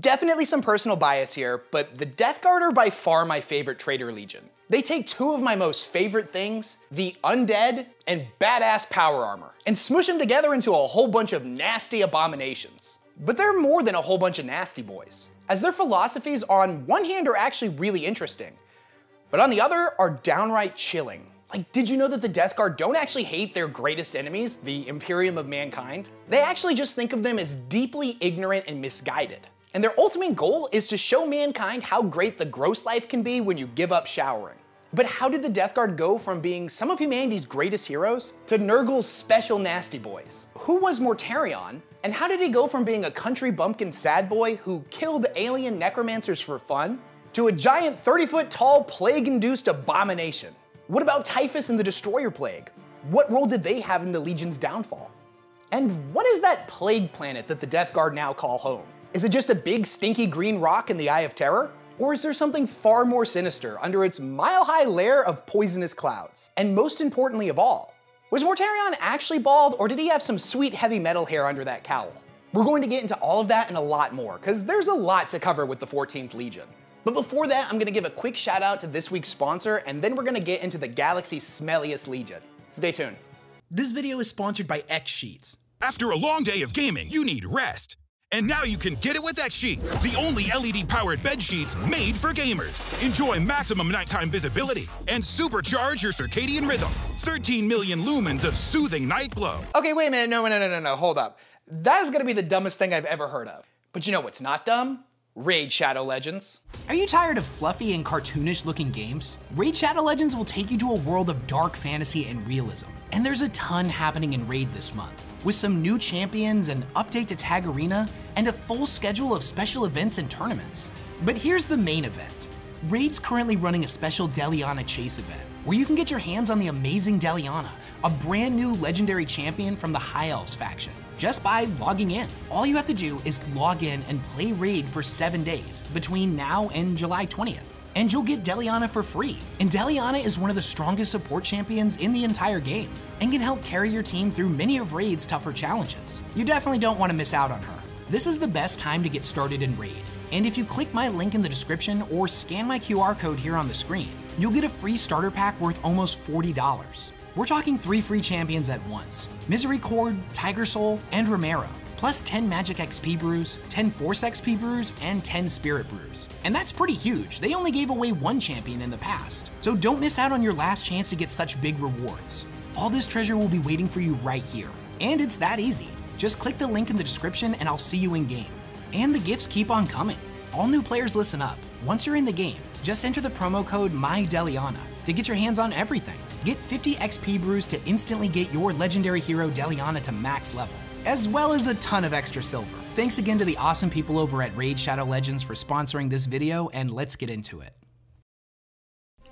Definitely some personal bias here, but the Death Guard are by far my favorite traitor legion. They take two of my most favorite things, the undead and badass power armor, and smoosh them together into a whole bunch of nasty abominations. But they're more than a whole bunch of nasty boys, as their philosophies on one hand are actually really interesting, but on the other are downright chilling. Like, did you know that the Death Guard don't actually hate their greatest enemies, the Imperium of Mankind? They actually just think of them as deeply ignorant and misguided. And their ultimate goal is to show mankind how great the gross life can be when you give up showering. But how did the Death Guard go from being some of humanity's greatest heroes to Nurgle's special nasty boys? Who was Mortarion, and how did he go from being a country bumpkin sad boy who killed alien necromancers for fun to a giant 30-foot tall plague-induced abomination? What about Typhus and the Destroyer Plague? What role did they have in the Legion's downfall? And what is that Plague Planet that the Death Guard now call home? Is it just a big stinky green rock in the Eye of Terror? Or is there something far more sinister under its mile-high layer of poisonous clouds? And most importantly of all, was Mortarion actually bald, or did he have some sweet heavy metal hair under that cowl? We're going to get into all of that and a lot more, because there's a lot to cover with the 14th Legion. But before that, I'm gonna give a quick shout out to this week's sponsor, and then we're gonna get into the galaxy's smelliest Legion. Stay tuned. This video is sponsored by X Sheets. After a long day of gaming, you need rest. And now you can get it with X Sheets, the only LED-powered bed sheets made for gamers. Enjoy maximum nighttime visibility and supercharge your circadian rhythm. 13 million lumens of soothing night glow. Okay, wait a minute, no, hold up. That is gonna be the dumbest thing I've ever heard of. But you know what's not dumb? Raid Shadow Legends. Are you tired of fluffy and cartoonish looking games? Raid Shadow Legends will take you to a world of dark fantasy and realism. And there's a ton happening in Raid this month, with some new champions, an update to Tag Arena, and a full schedule of special events and tournaments. But here's the main event. Raid's currently running a special Deliana Chase event, where you can get your hands on the amazing Deliana, a brand new legendary champion from the High Elves faction, just by logging in. All you have to do is log in and play Raid for 7 days, between now and July 20th. And you'll get Deliana for free. And Deliana is one of the strongest support champions in the entire game, and can help carry your team through many of Raid's tougher challenges. You definitely don't want to miss out on her. This is the best time to get started in Raid, and if you click my link in the description or scan my QR code here on the screen, you'll get a free starter pack worth almost $40. We're talking 3 free champions at once: Misericord, Tiger Soul, and Romero, plus 10 Magic XP brews, 10 Force XP brews, and 10 Spirit brews. And that's pretty huge. They only gave away 1 champion in the past. So don't miss out on your last chance to get such big rewards. All this treasure will be waiting for you right here. And it's that easy. Just click the link in the description and I'll see you in game. And the gifts keep on coming. All new players, listen up. Once you're in the game, just enter the promo code MyDeliana to get your hands on everything. Get 50 XP brews to instantly get your legendary hero Deliana to max level, as well as a ton of extra silver. Thanks again to the awesome people over at Raid Shadow Legends for sponsoring this video, and let's get into it.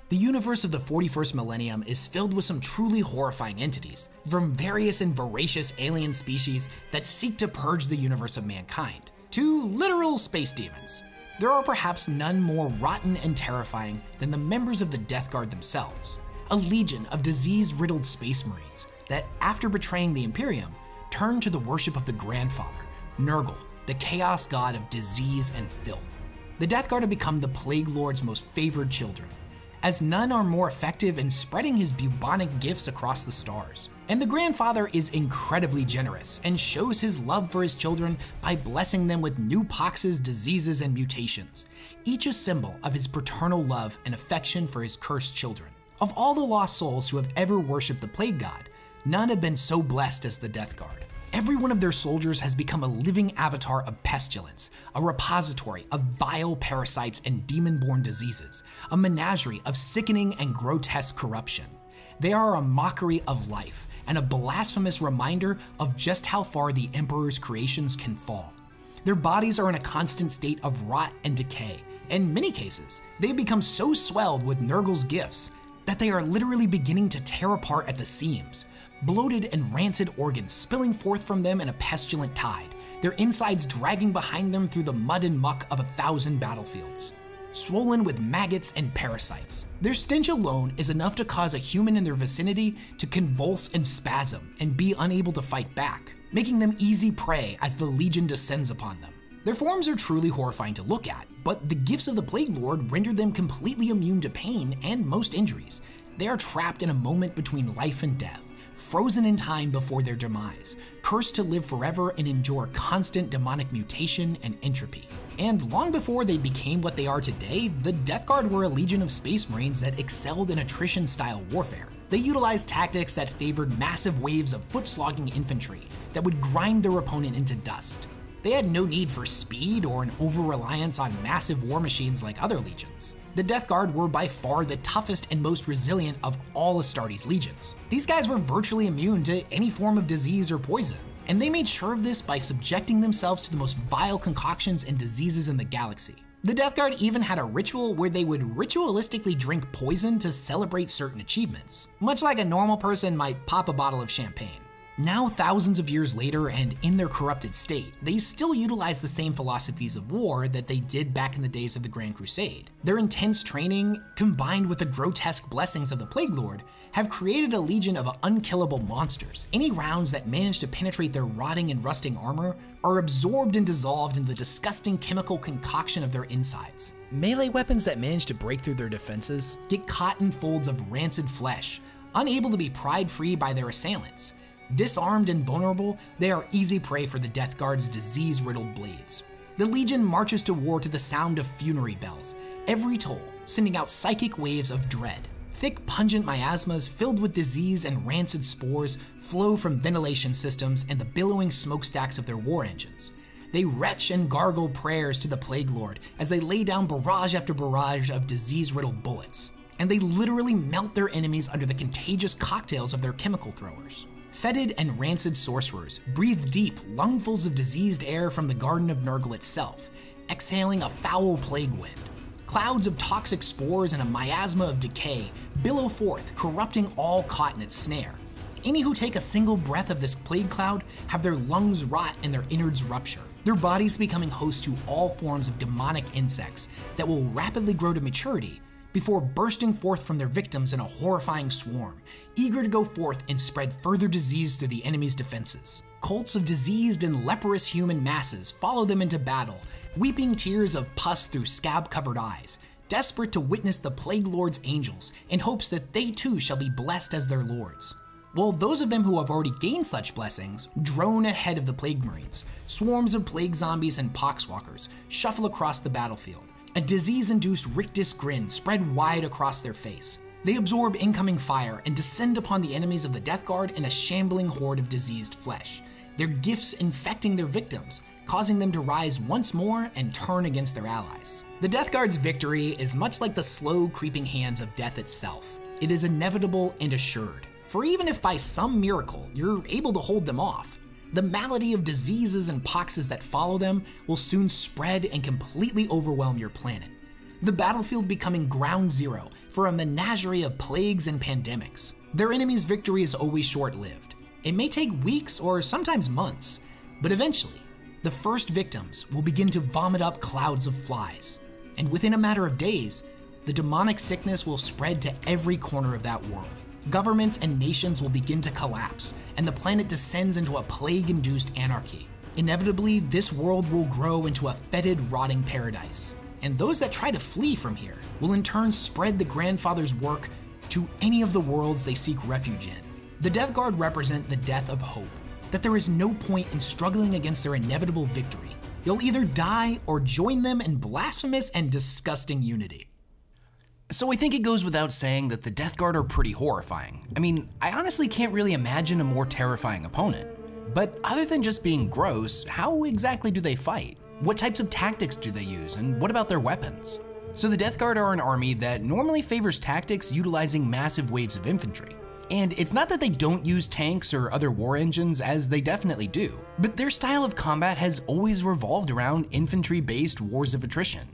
The universe of the 41st millennium is filled with some truly horrifying entities, from various and voracious alien species that seek to purge the universe of mankind, to literal space demons. There are perhaps none more rotten and terrifying than the members of the Death Guard themselves, a legion of disease-riddled space marines that, after betraying the Imperium, turn to the worship of the Grandfather, Nurgle, the chaos god of disease and filth. The Death Guard have become the Plague Lord's most favored children, as none are more effective in spreading his bubonic gifts across the stars. And the Grandfather is incredibly generous and shows his love for his children by blessing them with new poxes, diseases, and mutations, each a symbol of his paternal love and affection for his cursed children. Of all the lost souls who have ever worshipped the Plague God, none have been so blessed as the Death Guard. Every one of their soldiers has become a living avatar of pestilence, a repository of vile parasites and demon-born diseases, a menagerie of sickening and grotesque corruption. They are a mockery of life and a blasphemous reminder of just how far the Emperor's creations can fall. Their bodies are in a constant state of rot and decay. In many cases, they have become so swelled with Nurgle's gifts that they are literally beginning to tear apart at the seams. Bloated and rancid organs spilling forth from them in a pestilent tide, their insides dragging behind them through the mud and muck of 1,000 battlefields. Swollen with maggots and parasites, their stench alone is enough to cause a human in their vicinity to convulse and spasm and be unable to fight back, making them easy prey as the Legion descends upon them. Their forms are truly horrifying to look at, but the gifts of the Plague Lord render them completely immune to pain and most injuries. They are trapped in a moment between life and death, frozen in time before their demise, cursed to live forever and endure constant demonic mutation and entropy. And long before they became what they are today, the Death Guard were a legion of space marines that excelled in attrition-style warfare. They utilized tactics that favored massive waves of foot-slogging infantry that would grind their opponent into dust. They had no need for speed or an over-reliance on massive war machines like other legions. The Death Guard were by far the toughest and most resilient of all Astartes legions. These guys were virtually immune to any form of disease or poison, and they made sure of this by subjecting themselves to the most vile concoctions and diseases in the galaxy. The Death Guard even had a ritual where they would ritualistically drink poison to celebrate certain achievements, much like a normal person might pop a bottle of champagne. Now, thousands of years later and in their corrupted state, they still utilize the same philosophies of war that they did back in the days of the Grand Crusade. Their intense training, combined with the grotesque blessings of the Plague Lord, have created a legion of unkillable monsters. Any rounds that manage to penetrate their rotting and rusting armor are absorbed and dissolved in the disgusting chemical concoction of their insides. Melee weapons that manage to break through their defenses get caught in folds of rancid flesh, unable to be pried free by their assailants. Disarmed and vulnerable, they are easy prey for the Death Guard's disease-riddled blades. The Legion marches to war to the sound of funerary bells, every toll sending out psychic waves of dread. Thick, pungent miasmas filled with disease and rancid spores flow from ventilation systems and the billowing smokestacks of their war engines. They retch and gargle prayers to the Plague Lord as they lay down barrage after barrage of disease-riddled bullets, and they literally melt their enemies under the contagious cocktails of their chemical throwers. Fetid and rancid sorcerers breathe deep lungfuls of diseased air from the Garden of Nurgle itself, exhaling a foul plague wind. Clouds of toxic spores and a miasma of decay billow forth, corrupting all caught in its snare. Any who take a single breath of this plague cloud have their lungs rot and their innards rupture, their bodies becoming host to all forms of demonic insects that will rapidly grow to maturity before bursting forth from their victims in a horrifying swarm, eager to go forth and spread further disease through the enemy's defenses. Cults of diseased and leprous human masses follow them into battle, weeping tears of pus through scab-covered eyes, desperate to witness the Plague Lord's angels in hopes that they too shall be blessed as their lords. While those of them who have already gained such blessings drone ahead of the Plague Marines, swarms of plague zombies and poxwalkers shuffle across the battlefield, a disease-induced rictus grin spread wide across their face. They absorb incoming fire and descend upon the enemies of the Death Guard in a shambling horde of diseased flesh, their gifts infecting their victims, causing them to rise once more and turn against their allies. The Death Guard's victory is much like the slow creeping hands of death itself. It is inevitable and assured, for even if by some miracle you're able to hold them off, the malady of diseases and poxes that follow them will soon spread and completely overwhelm your planet, the battlefield becoming ground zero for a menagerie of plagues and pandemics. Their enemy's victory is always short-lived. It may take weeks or sometimes months, but eventually, the first victims will begin to vomit up clouds of flies, and within a matter of days, the demonic sickness will spread to every corner of that world. Governments and nations will begin to collapse, and the planet descends into a plague-induced anarchy. Inevitably, this world will grow into a fetid, rotting paradise, and those that try to flee from here will in turn spread the Grandfather's work to any of the worlds they seek refuge in. The Death Guard represent the death of hope, that there is no point in struggling against their inevitable victory. You'll either die or join them in blasphemous and disgusting unity. So I think it goes without saying that the Death Guard are pretty horrifying. I mean, I honestly can't really imagine a more terrifying opponent. But other than just being gross, how exactly do they fight? What types of tactics do they use, and what about their weapons? So the Death Guard are an army that normally favors tactics utilizing massive waves of infantry. And it's not that they don't use tanks or other war engines, as they definitely do, but their style of combat has always revolved around infantry-based wars of attrition.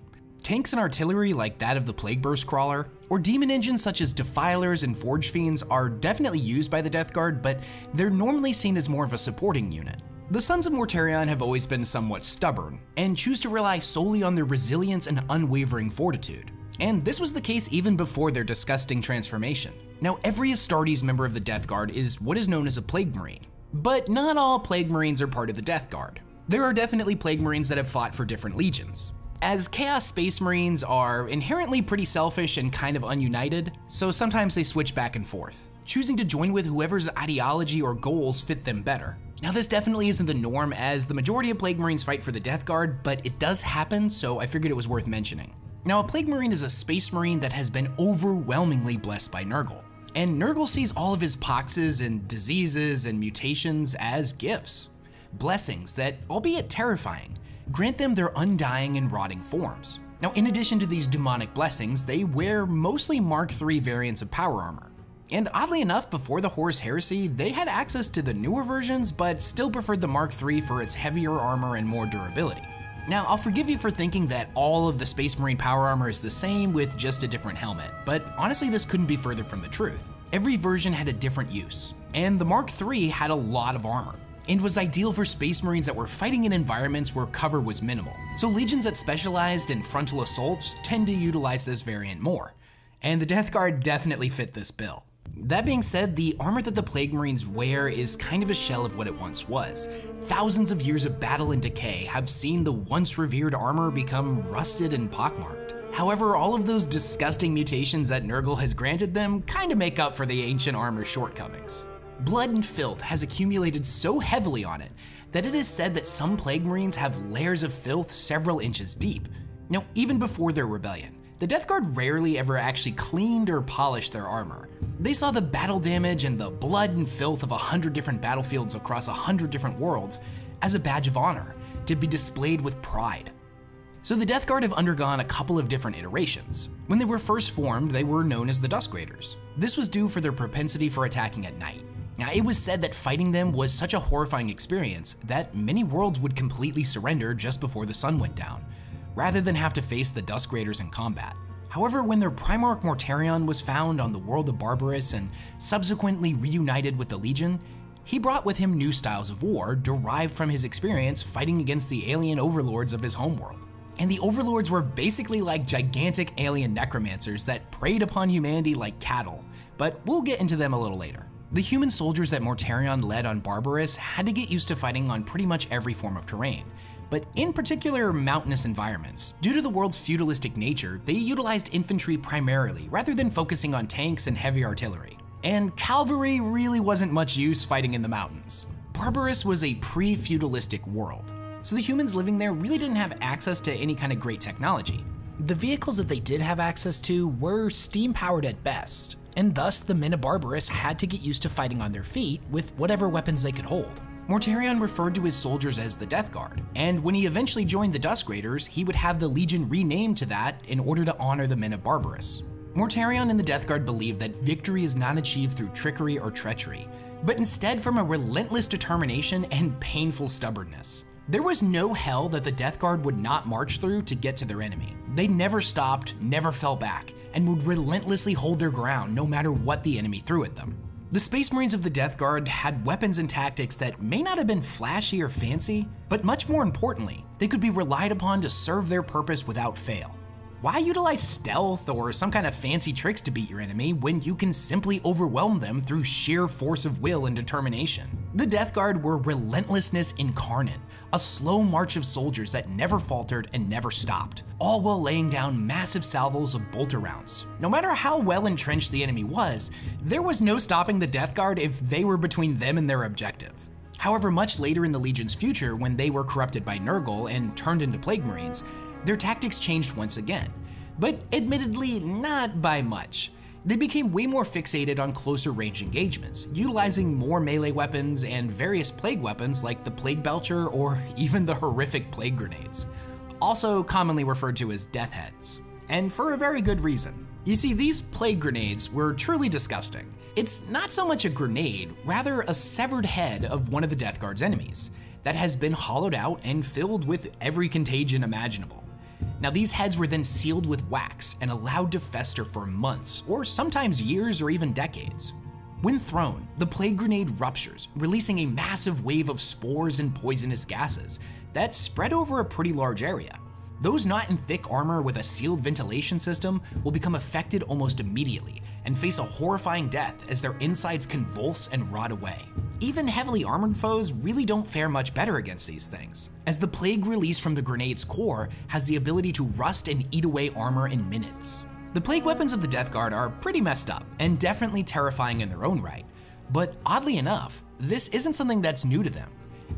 Tanks and artillery like that of the Plagueburst Crawler, or demon engines such as Defilers and Forge Fiends are definitely used by the Death Guard, but they're normally seen as more of a supporting unit. The Sons of Mortarion have always been somewhat stubborn, and choose to rely solely on their resilience and unwavering fortitude. And this was the case even before their disgusting transformation. Now, every Astartes member of the Death Guard is what is known as a Plague Marine, but not all Plague Marines are part of the Death Guard. there are definitely Plague Marines that have fought for different legions. As Chaos Space Marines are inherently pretty selfish and kind of ununited, so sometimes they switch back and forth, choosing to join with whoever's ideology or goals fit them better. Now this definitely isn't the norm, as the majority of Plague Marines fight for the Death Guard, but it does happen, so I figured it was worth mentioning. Now a Plague Marine is a Space Marine that has been overwhelmingly blessed by Nurgle, and Nurgle sees all of his poxes and diseases and mutations as gifts, blessings that, albeit terrifying, grant them their undying and rotting forms. Now in addition to these demonic blessings, they wear mostly Mark III variants of power armor. And oddly enough, before the Horus Heresy, they had access to the newer versions, but still preferred the Mark III for its heavier armor and more durability. Now, I'll forgive you for thinking that all of the Space Marine power armor is the same with just a different helmet, but honestly this couldn't be further from the truth. Every version had a different use, and the Mark III had a lot of armor, and was ideal for Space Marines that were fighting in environments where cover was minimal. So legions that specialized in frontal assaults tend to utilize this variant more, and the Death Guard definitely fit this bill. That being said, the armor that the Plague Marines wear is kind of a shell of what it once was. Thousands of years of battle and decay have seen the once revered armor become rusted and pockmarked. However, all of those disgusting mutations that Nurgle has granted them kind of make up for the ancient armor's shortcomings. Blood and filth has accumulated so heavily on it that it is said that some Plague Marines have layers of filth several inches deep. Now, even before their rebellion, the Death Guard rarely ever actually cleaned or polished their armor. They saw the battle damage and the blood and filth of 100 different battlefields across 100 different worlds as a badge of honor, to be displayed with pride. So the Death Guard have undergone a couple of different iterations. When they were first formed, they were known as the Dusk Raiders. This was due for their propensity for attacking at night. Now, it was said that fighting them was such a horrifying experience that many worlds would completely surrender just before the sun went down, rather than have to face the Dusk Raiders in combat. However, when their Primarch Mortarion was found on the world of Barbarus and subsequently reunited with the Legion, he brought with him new styles of war derived from his experience fighting against the alien overlords of his homeworld. And the overlords were basically like gigantic alien necromancers that preyed upon humanity like cattle, but we'll get into them a little later. The human soldiers that Mortarion led on Barbarus had to get used to fighting on pretty much every form of terrain, but in particular mountainous environments. Due to the world's feudalistic nature, they utilized infantry primarily, rather than focusing on tanks and heavy artillery. And cavalry really wasn't much use fighting in the mountains. Barbarus was a pre-feudalistic world, so the humans living there really didn't have access to any kind of great technology. The vehicles that they did have access to were steam-powered at best, and thus the men of Barbarus had to get used to fighting on their feet with whatever weapons they could hold. Mortarion referred to his soldiers as the Death Guard, and when he eventually joined the Dusk Raiders, he would have the Legion renamed to that in order to honor the men of Barbarus. Mortarion and the Death Guard believed that victory is not achieved through trickery or treachery, but instead from a relentless determination and painful stubbornness. There was no hell that the Death Guard would not march through to get to their enemy. They never stopped, never fell back, and would relentlessly hold their ground no matter what the enemy threw at them. The Space Marines of the Death Guard had weapons and tactics that may not have been flashy or fancy, but much more importantly, they could be relied upon to serve their purpose without fail. Why utilize stealth or some kind of fancy tricks to beat your enemy when you can simply overwhelm them through sheer force of will and determination? The Death Guard were relentlessness incarnate, a slow march of soldiers that never faltered and never stopped, all while laying down massive salvos of bolter rounds. No matter how well entrenched the enemy was, there was no stopping the Death Guard if they were between them and their objective. However, much later in the Legion's future, when they were corrupted by Nurgle and turned into Plague Marines, their tactics changed once again, but admittedly not by much. They became way more fixated on closer range engagements, utilizing more melee weapons and various plague weapons like the Plague Belcher or even the horrific plague grenades, also commonly referred to as death heads. And for a very good reason. You see, these plague grenades were truly disgusting. It's not so much a grenade, rather a severed head of one of the Death Guard's enemies that has been hollowed out and filled with every contagion imaginable. Now these heads were then sealed with wax and allowed to fester for months, or sometimes years or even decades. When thrown, the plague grenade ruptures, releasing a massive wave of spores and poisonous gases that spread over a pretty large area. Those not in thick armor with a sealed ventilation system will become affected almost immediately and face a horrifying death as their insides convulse and rot away. even heavily armored foes really don't fare much better against these things, as the plague released from the grenade's core has the ability to rust and eat away armor in minutes. The plague weapons of the Death Guard are pretty messed up and definitely terrifying in their own right, but oddly enough, this isn't something that's new to them,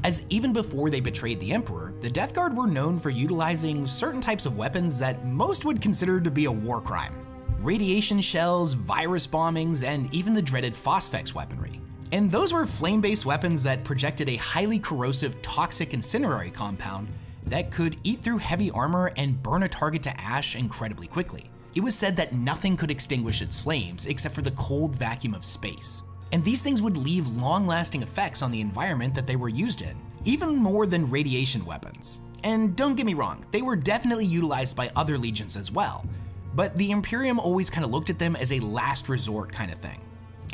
as even before they betrayed the Emperor, the Death Guard were known for utilizing certain types of weapons that most would consider to be a war crime. Radiation shells, virus bombings, and even the dreaded phosphex weaponry. And those were flame-based weapons that projected a highly corrosive toxic incendiary compound that could eat through heavy armor and burn a target to ash incredibly quickly. It was said that nothing could extinguish its flames except for the cold vacuum of space. And these things would leave long-lasting effects on the environment that they were used in, even more than radiation weapons. And don't get me wrong, they were definitely utilized by other legions as well, but the Imperium always kind of looked at them as a last resort kind of thing.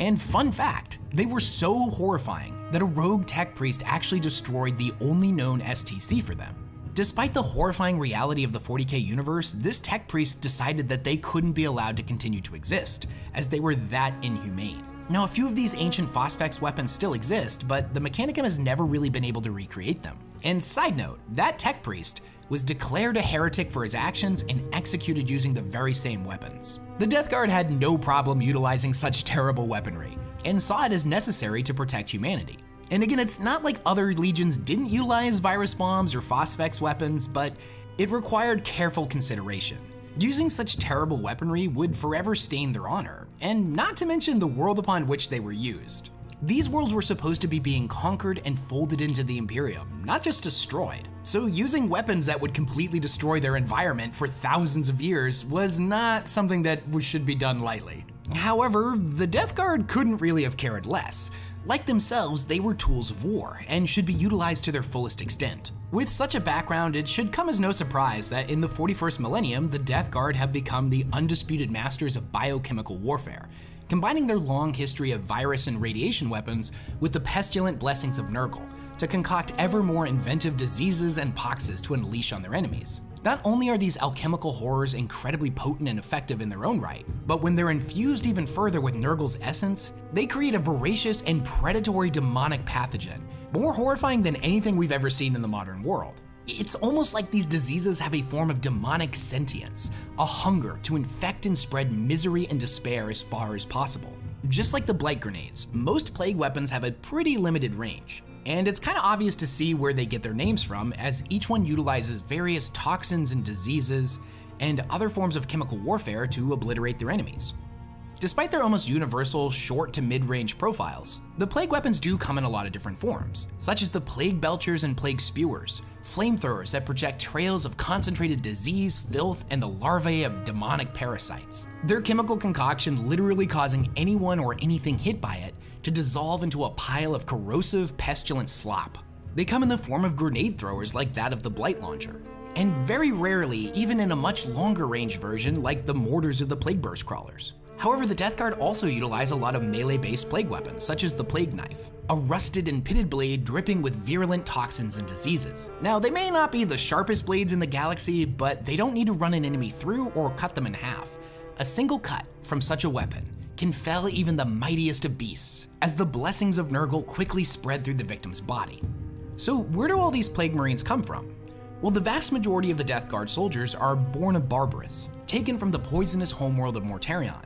And fun fact, they were so horrifying that a rogue tech priest actually destroyed the only known STC for them. Despite the horrifying reality of the 40k universe, this tech priest decided that they couldn't be allowed to continue to exist, as they were that inhumane. Now, a few of these ancient phosphex weapons still exist, but the Mechanicum has never really been able to recreate them. And side note, that tech priest was declared a heretic for his actions and executed using the very same weapons. The Death Guard had no problem utilizing such terrible weaponry, and saw it as necessary to protect humanity. And again, it's not like other legions didn't utilize virus bombs or phosphex weapons, but it required careful consideration. Using such terrible weaponry would forever stain their honor, and not to mention the world upon which they were used. These worlds were supposed to be being conquered and folded into the Imperium, not just destroyed. So using weapons that would completely destroy their environment for thousands of years was not something that should be done lightly. However, the Death Guard couldn't really have cared less. Like themselves, they were tools of war and should be utilized to their fullest extent. With such a background, it should come as no surprise that in the 41st millennium, the Death Guard have become the undisputed masters of biochemical warfare, combining their long history of virus and radiation weapons with the pestilent blessings of Nurgle to concoct ever more inventive diseases and poxes to unleash on their enemies. Not only are these alchemical horrors incredibly potent and effective in their own right, but when they're infused even further with Nurgle's essence, they create a voracious and predatory demonic pathogen, more horrifying than anything we've ever seen in the modern world. It's almost like these diseases have a form of demonic sentience, a hunger to infect and spread misery and despair as far as possible. Just like the blight grenades, most plague weapons have a pretty limited range. And it's kind of obvious to see where they get their names from, as each one utilizes various toxins and diseases and other forms of chemical warfare to obliterate their enemies. Despite their almost universal short to mid-range profiles, the plague weapons do come in a lot of different forms, such as the plague belchers and plague spewers, flamethrowers that project trails of concentrated disease, filth, and the larvae of demonic parasites. Their chemical concoction literally causing anyone or anything hit by it to dissolve into a pile of corrosive, pestilent slop. They come in the form of grenade throwers like that of the Blight Launcher, and very rarely even in a much longer range version like the mortars of the Plagueburst Crawlers. However, the Death Guard also utilize a lot of melee-based plague weapons, such as the Plague Knife, a rusted and pitted blade dripping with virulent toxins and diseases. Now, they may not be the sharpest blades in the galaxy, but they don't need to run an enemy through or cut them in half. A single cut from such a weapon can fell even the mightiest of beasts, as the blessings of Nurgle quickly spread through the victim's body. So where do all these Plague Marines come from? Well, the vast majority of the Death Guard soldiers are born of Barbarus, taken from the poisonous homeworld of Mortarion.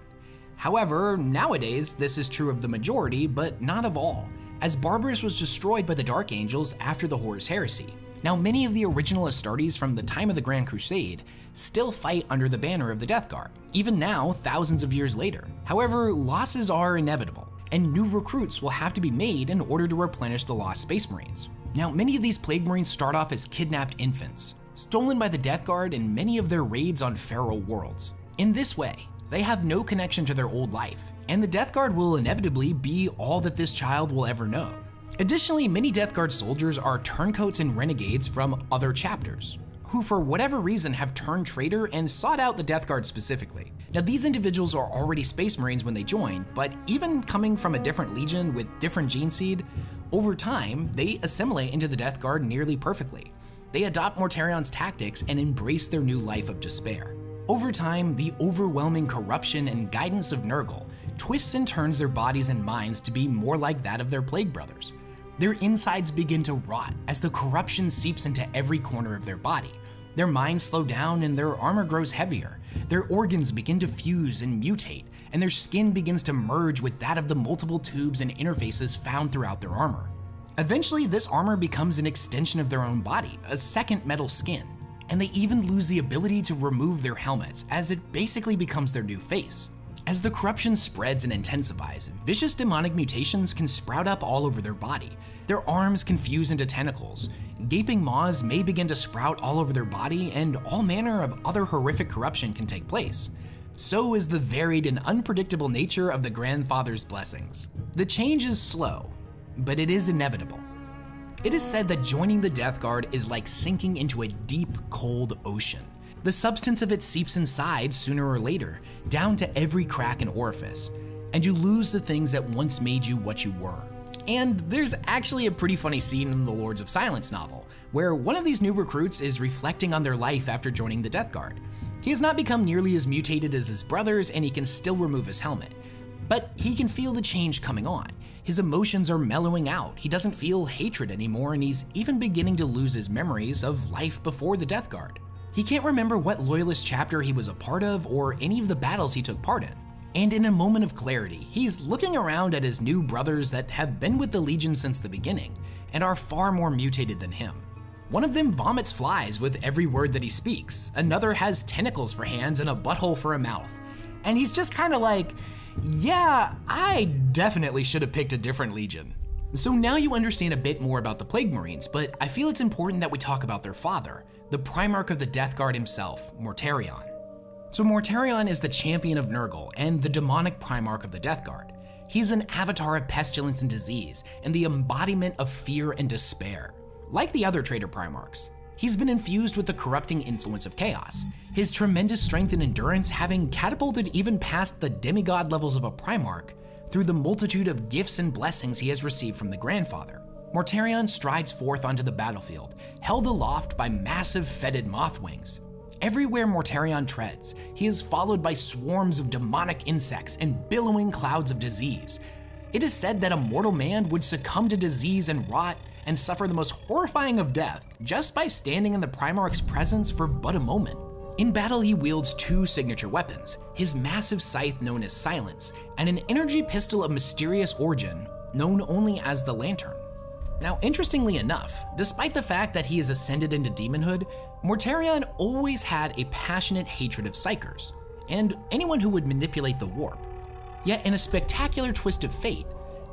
However, nowadays, this is true of the majority, but not of all, as Barbarus was destroyed by the Dark Angels after the Horus Heresy. Now, many of the original Astartes from the time of the Grand Crusade still fight under the banner of the Death Guard, even now, thousands of years later. However, losses are inevitable, and new recruits will have to be made in order to replenish the lost Space Marines. Now, many of these Plague Marines start off as kidnapped infants, stolen by the Death Guard in many of their raids on feral worlds. In this way, they have no connection to their old life, and the Death Guard will inevitably be all that this child will ever know. Additionally, many Death Guard soldiers are turncoats and renegades from other chapters, who for whatever reason have turned traitor and sought out the Death Guard specifically. Now, these individuals are already Space Marines when they join, but even coming from a different legion with different gene seed, over time, they assimilate into the Death Guard nearly perfectly. They adopt Mortarion's tactics and embrace their new life of despair. Over time, the overwhelming corruption and guidance of Nurgle twists and turns their bodies and minds to be more like that of their plague brothers. Their insides begin to rot as the corruption seeps into every corner of their body. Their minds slow down and their armor grows heavier. Their organs begin to fuse and mutate, and their skin begins to merge with that of the multiple tubes and interfaces found throughout their armor. Eventually, this armor becomes an extension of their own body, a second metal skin, and they even lose the ability to remove their helmets as it basically becomes their new face. As the corruption spreads and intensifies, vicious demonic mutations can sprout up all over their body. Their arms can fuse into tentacles, gaping maws may begin to sprout all over their body, and all manner of other horrific corruption can take place. So is the varied and unpredictable nature of the Grandfather's blessings. The change is slow, but it is inevitable. It is said that joining the Death Guard is like sinking into a deep, cold ocean. The substance of it seeps inside sooner or later, down to every crack and orifice, and you lose the things that once made you what you were. And there's actually a pretty funny scene in the Lords of Silence novel, where one of these new recruits is reflecting on their life after joining the Death Guard. He has not become nearly as mutated as his brothers, and he can still remove his helmet. But he can feel the change coming on. His emotions are mellowing out, he doesn't feel hatred anymore, and he's even beginning to lose his memories of life before the Death Guard. He can't remember what Loyalist chapter he was a part of or any of the battles he took part in. And in a moment of clarity, he's looking around at his new brothers that have been with the Legion since the beginning and are far more mutated than him. One of them vomits flies with every word that he speaks, another has tentacles for hands and a butthole for a mouth. And he's just kinda like, yeah, I definitely should have picked a different Legion. So now you understand a bit more about the Plague Marines, but I feel it's important that we talk about their father, the Primarch of the Death Guard himself, Mortarion. So Mortarion is the champion of Nurgle and the demonic Primarch of the Death Guard. He's an avatar of pestilence and disease, and the embodiment of fear and despair. Like the other traitor Primarchs, he's been infused with the corrupting influence of chaos, his tremendous strength and endurance having catapulted even past the demigod levels of a Primarch, through the multitude of gifts and blessings he has received from the Grandfather. Mortarion strides forth onto the battlefield, held aloft by massive fetid moth wings. Everywhere Mortarion treads, he is followed by swarms of demonic insects and billowing clouds of disease. It is said that a mortal man would succumb to disease and rot and suffer the most horrifying of death just by standing in the Primarch's presence for but a moment. In battle, he wields two signature weapons, his massive scythe known as Silence, and an energy pistol of mysterious origin known only as the Lantern. Now, interestingly enough, despite the fact that he has ascended into demonhood, Mortarion always had a passionate hatred of psykers, and anyone who would manipulate the warp. Yet in a spectacular twist of fate,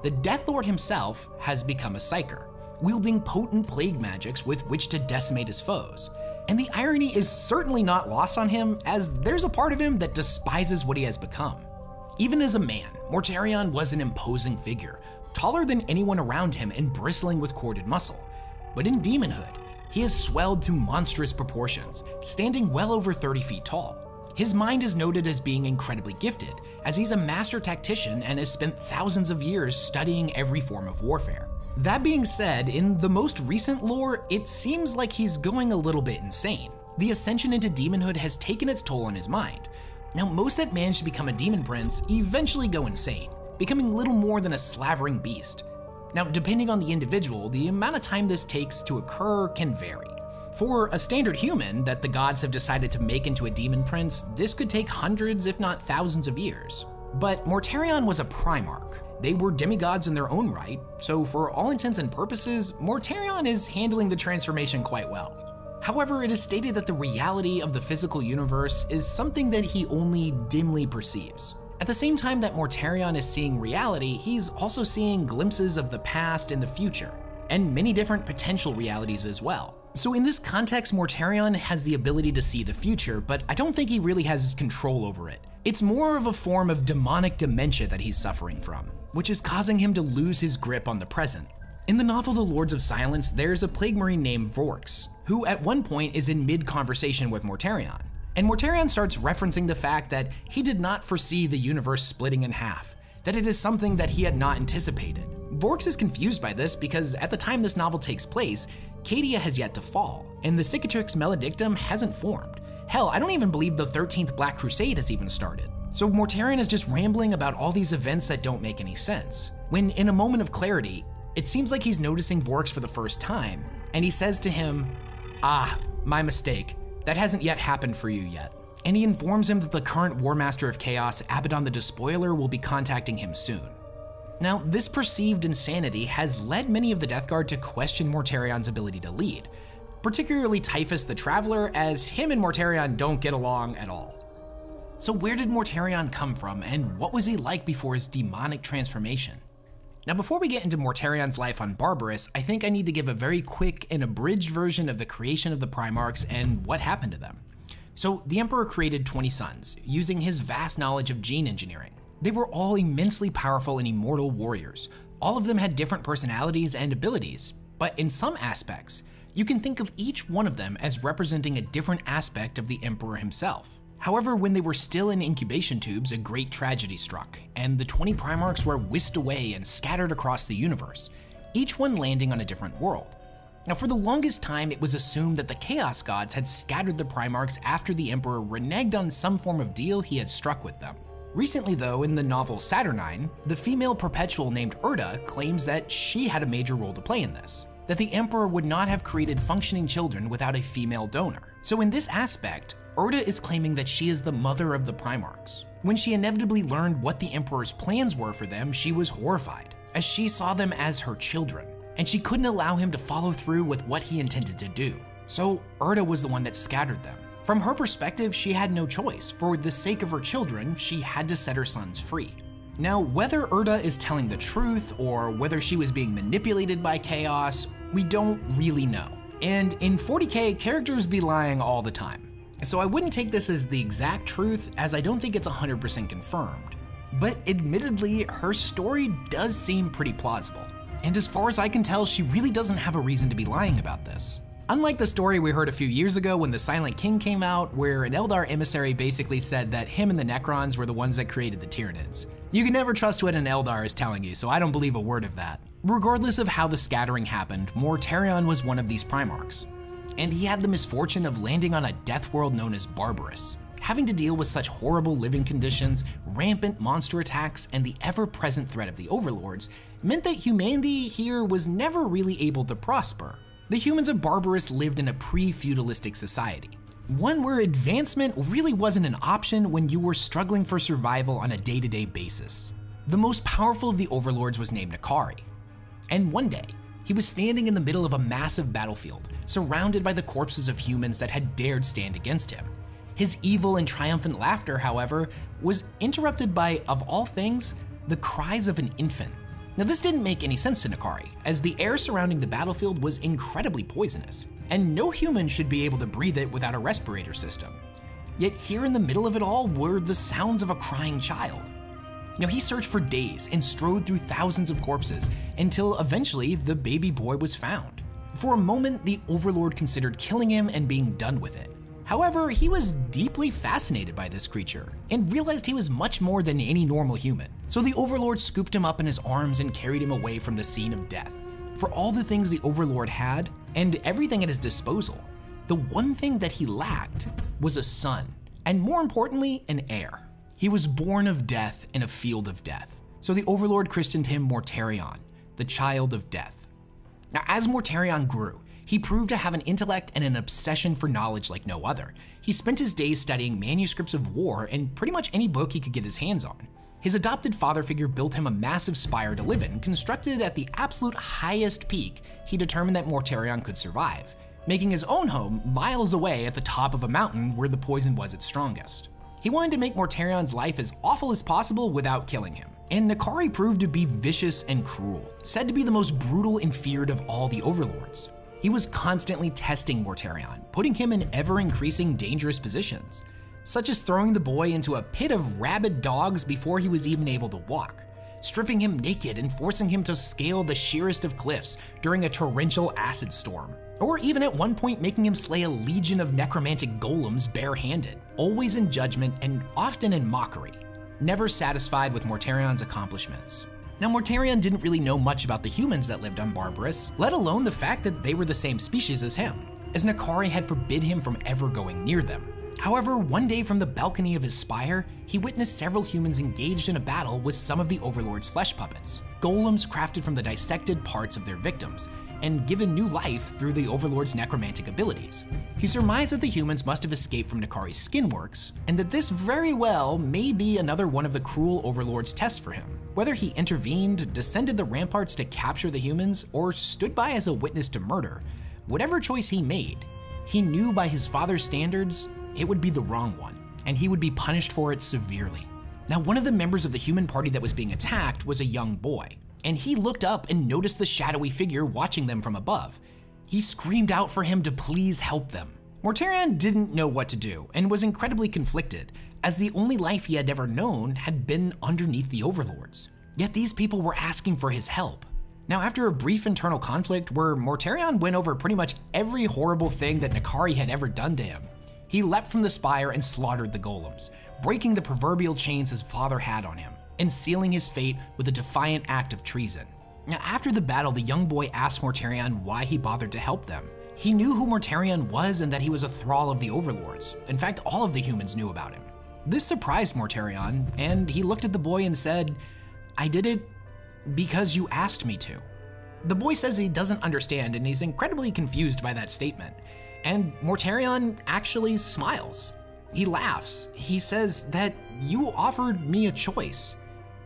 the Death Lord himself has become a psyker, wielding potent plague magics with which to decimate his foes. And the irony is certainly not lost on him, as there's a part of him that despises what he has become. Even as a man, Mortarion was an imposing figure, taller than anyone around him and bristling with corded muscle. But in demonhood, he has swelled to monstrous proportions, standing well over 30 feet tall. His mind is noted as being incredibly gifted, as he's a master tactician and has spent thousands of years studying every form of warfare. That being said, in the most recent lore, it seems like he's going a little bit insane. The ascension into demonhood has taken its toll on his mind. Now, most that manage to become a demon prince eventually go insane, becoming little more than a slavering beast. Now, depending on the individual, the amount of time this takes to occur can vary. For a standard human that the gods have decided to make into a demon prince, this could take hundreds, if not thousands of years. But Mortarion was a Primarch. They were demigods in their own right, so for all intents and purposes, Mortarion is handling the transformation quite well. However, it is stated that the reality of the physical universe is something that he only dimly perceives. At the same time that Mortarion is seeing reality, he's also seeing glimpses of the past and the future, and many different potential realities as well. So in this context, Mortarion has the ability to see the future, but I don't think he really has control over it. It's more of a form of demonic dementia that he's suffering from, which is causing him to lose his grip on the present. In the novel The Lords of Silence, there's a Plague Marine named Vorks, who at one point is in mid-conversation with Mortarion. And Mortarion starts referencing the fact that he did not foresee the universe splitting in half, that it is something that he had not anticipated. Vorks is confused by this because at the time this novel takes place, Cadia has yet to fall, and the Cicatrix Maledictum hasn't formed. Hell, I don't even believe the 13th Black Crusade has even started. So Mortarion is just rambling about all these events that don't make any sense, when in a moment of clarity, it seems like he's noticing Vorks for the first time, and he says to him, "Ah, my mistake, that hasn't yet happened for you yet." And he informs him that the current War Master of Chaos, Abaddon the Despoiler, will be contacting him soon. Now, this perceived insanity has led many of the Death Guard to question Mortarion's ability to lead, particularly Typhus the Traveler, as him and Mortarion don't get along at all. So where did Mortarion come from, and what was he like before his demonic transformation? Now, before we get into Mortarion's life on Barbarus, I think I need to give a very quick and abridged version of the creation of the Primarchs and what happened to them. So the Emperor created 20 sons, using his vast knowledge of gene engineering. They were all immensely powerful and immortal warriors. All of them had different personalities and abilities, but in some aspects, you can think of each one of them as representing a different aspect of the Emperor himself. However, when they were still in incubation tubes, a great tragedy struck, and the 20 Primarchs were whisked away and scattered across the universe, each one landing on a different world. Now, for the longest time, it was assumed that the Chaos Gods had scattered the Primarchs after the Emperor reneged on some form of deal he had struck with them. Recently though, in the novel Saturnine, the female perpetual named Erda claims that she had a major role to play in this, that the Emperor would not have created functioning children without a female donor. So in this aspect, Erda is claiming that she is the mother of the Primarchs. When she inevitably learned what the Emperor's plans were for them, she was horrified, as she saw them as her children, and she couldn't allow him to follow through with what he intended to do. So Erda was the one that scattered them. From her perspective, she had no choice. For the sake of her children, she had to set her sons free. Now, whether Erda is telling the truth or whether she was being manipulated by Chaos, we don't really know. And in 40K, characters be lying all the time. So I wouldn't take this as the exact truth, as I don't think it's 100% confirmed. But admittedly, her story does seem pretty plausible. And as far as I can tell, she really doesn't have a reason to be lying about this. Unlike the story we heard a few years ago when The Silent King came out, where an Eldar emissary basically said that him and the Necrons were the ones that created the Tyranids. You can never trust what an Eldar is telling you, so I don't believe a word of that. Regardless of how the scattering happened, Mortarion was one of these Primarchs, and he had the misfortune of landing on a death world known as Barbarus, having to deal with such horrible living conditions, rampant monster attacks, and the ever-present threat of the Overlords meant that humanity here was never really able to prosper. The humans of Barbarus lived in a pre-feudalistic society, one where advancement really wasn't an option when you were struggling for survival on a day-to-day basis. The most powerful of the Overlords was named Nakari, and one day, he was standing in the middle of a massive battlefield, surrounded by the corpses of humans that had dared stand against him. His evil and triumphant laughter, however, was interrupted by, of all things, the cries of an infant. Now, this didn't make any sense to Nakari, as the air surrounding the battlefield was incredibly poisonous, and no human should be able to breathe it without a respirator system. Yet here in the middle of it all were the sounds of a crying child. Now, he searched for days and strode through thousands of corpses until eventually the baby boy was found. For a moment, the Overlord considered killing him and being done with it. However, he was deeply fascinated by this creature and realized he was much more than any normal human. So the Overlord scooped him up in his arms and carried him away from the scene of death. For all the things the Overlord had and everything at his disposal, the one thing that he lacked was a son, and more importantly, an heir. He was born of death in a field of death, so the Overlord christened him Mortarion, the Child of Death. Now, as Mortarion grew, he proved to have an intellect and an obsession for knowledge like no other. He spent his days studying manuscripts of war and pretty much any book he could get his hands on. His adopted father figure built him a massive spire to live in, constructed at the absolute highest peak he determined that Mortarion could survive, making his own home miles away at the top of a mountain where the poison was its strongest. He wanted to make Mortarion's life as awful as possible without killing him. And Nakari proved to be vicious and cruel, said to be the most brutal and feared of all the Overlords. He was constantly testing Mortarion, putting him in ever-increasing dangerous positions, such as throwing the boy into a pit of rabid dogs before he was even able to walk, stripping him naked and forcing him to scale the sheerest of cliffs during a torrential acid storm, or even at one point making him slay a legion of necromantic golems barehanded, always in judgment and often in mockery, never satisfied with Mortarion's accomplishments. Now, Mortarion didn't really know much about the humans that lived on Barbarus, let alone the fact that they were the same species as him, as Nakari had forbid him from ever going near them. However, one day from the balcony of his spire, he witnessed several humans engaged in a battle with some of the Overlord's flesh puppets, golems crafted from the dissected parts of their victims, and given new life through the Overlord's necromantic abilities. He surmised that the humans must have escaped from Nakari's skinworks, and that this very well may be another one of the cruel Overlord's tests for him. Whether he intervened, descended the ramparts to capture the humans, or stood by as a witness to murder, whatever choice he made, he knew by his father's standards, it would be the wrong one, and he would be punished for it severely. Now, one of the members of the human party that was being attacked was a young boy, and he looked up and noticed the shadowy figure watching them from above. He screamed out for him to please help them. Mortarion didn't know what to do and was incredibly conflicted, as the only life he had ever known had been underneath the Overlords. Yet these people were asking for his help. Now, after a brief internal conflict where Mortarion went over pretty much every horrible thing that Nakari had ever done to him, he leapt from the spire and slaughtered the golems, breaking the proverbial chains his father had on him, and sealing his fate with a defiant act of treason. Now, after the battle, the young boy asked Mortarion why he bothered to help them. He knew who Mortarion was and that he was a thrall of the Overlords. In fact, all of the humans knew about him. This surprised Mortarion, and he looked at the boy and said, "I did it because you asked me to." The boy says he doesn't understand and he's incredibly confused by that statement. And Mortarion actually smiles. He laughs. He says that you offered me a choice,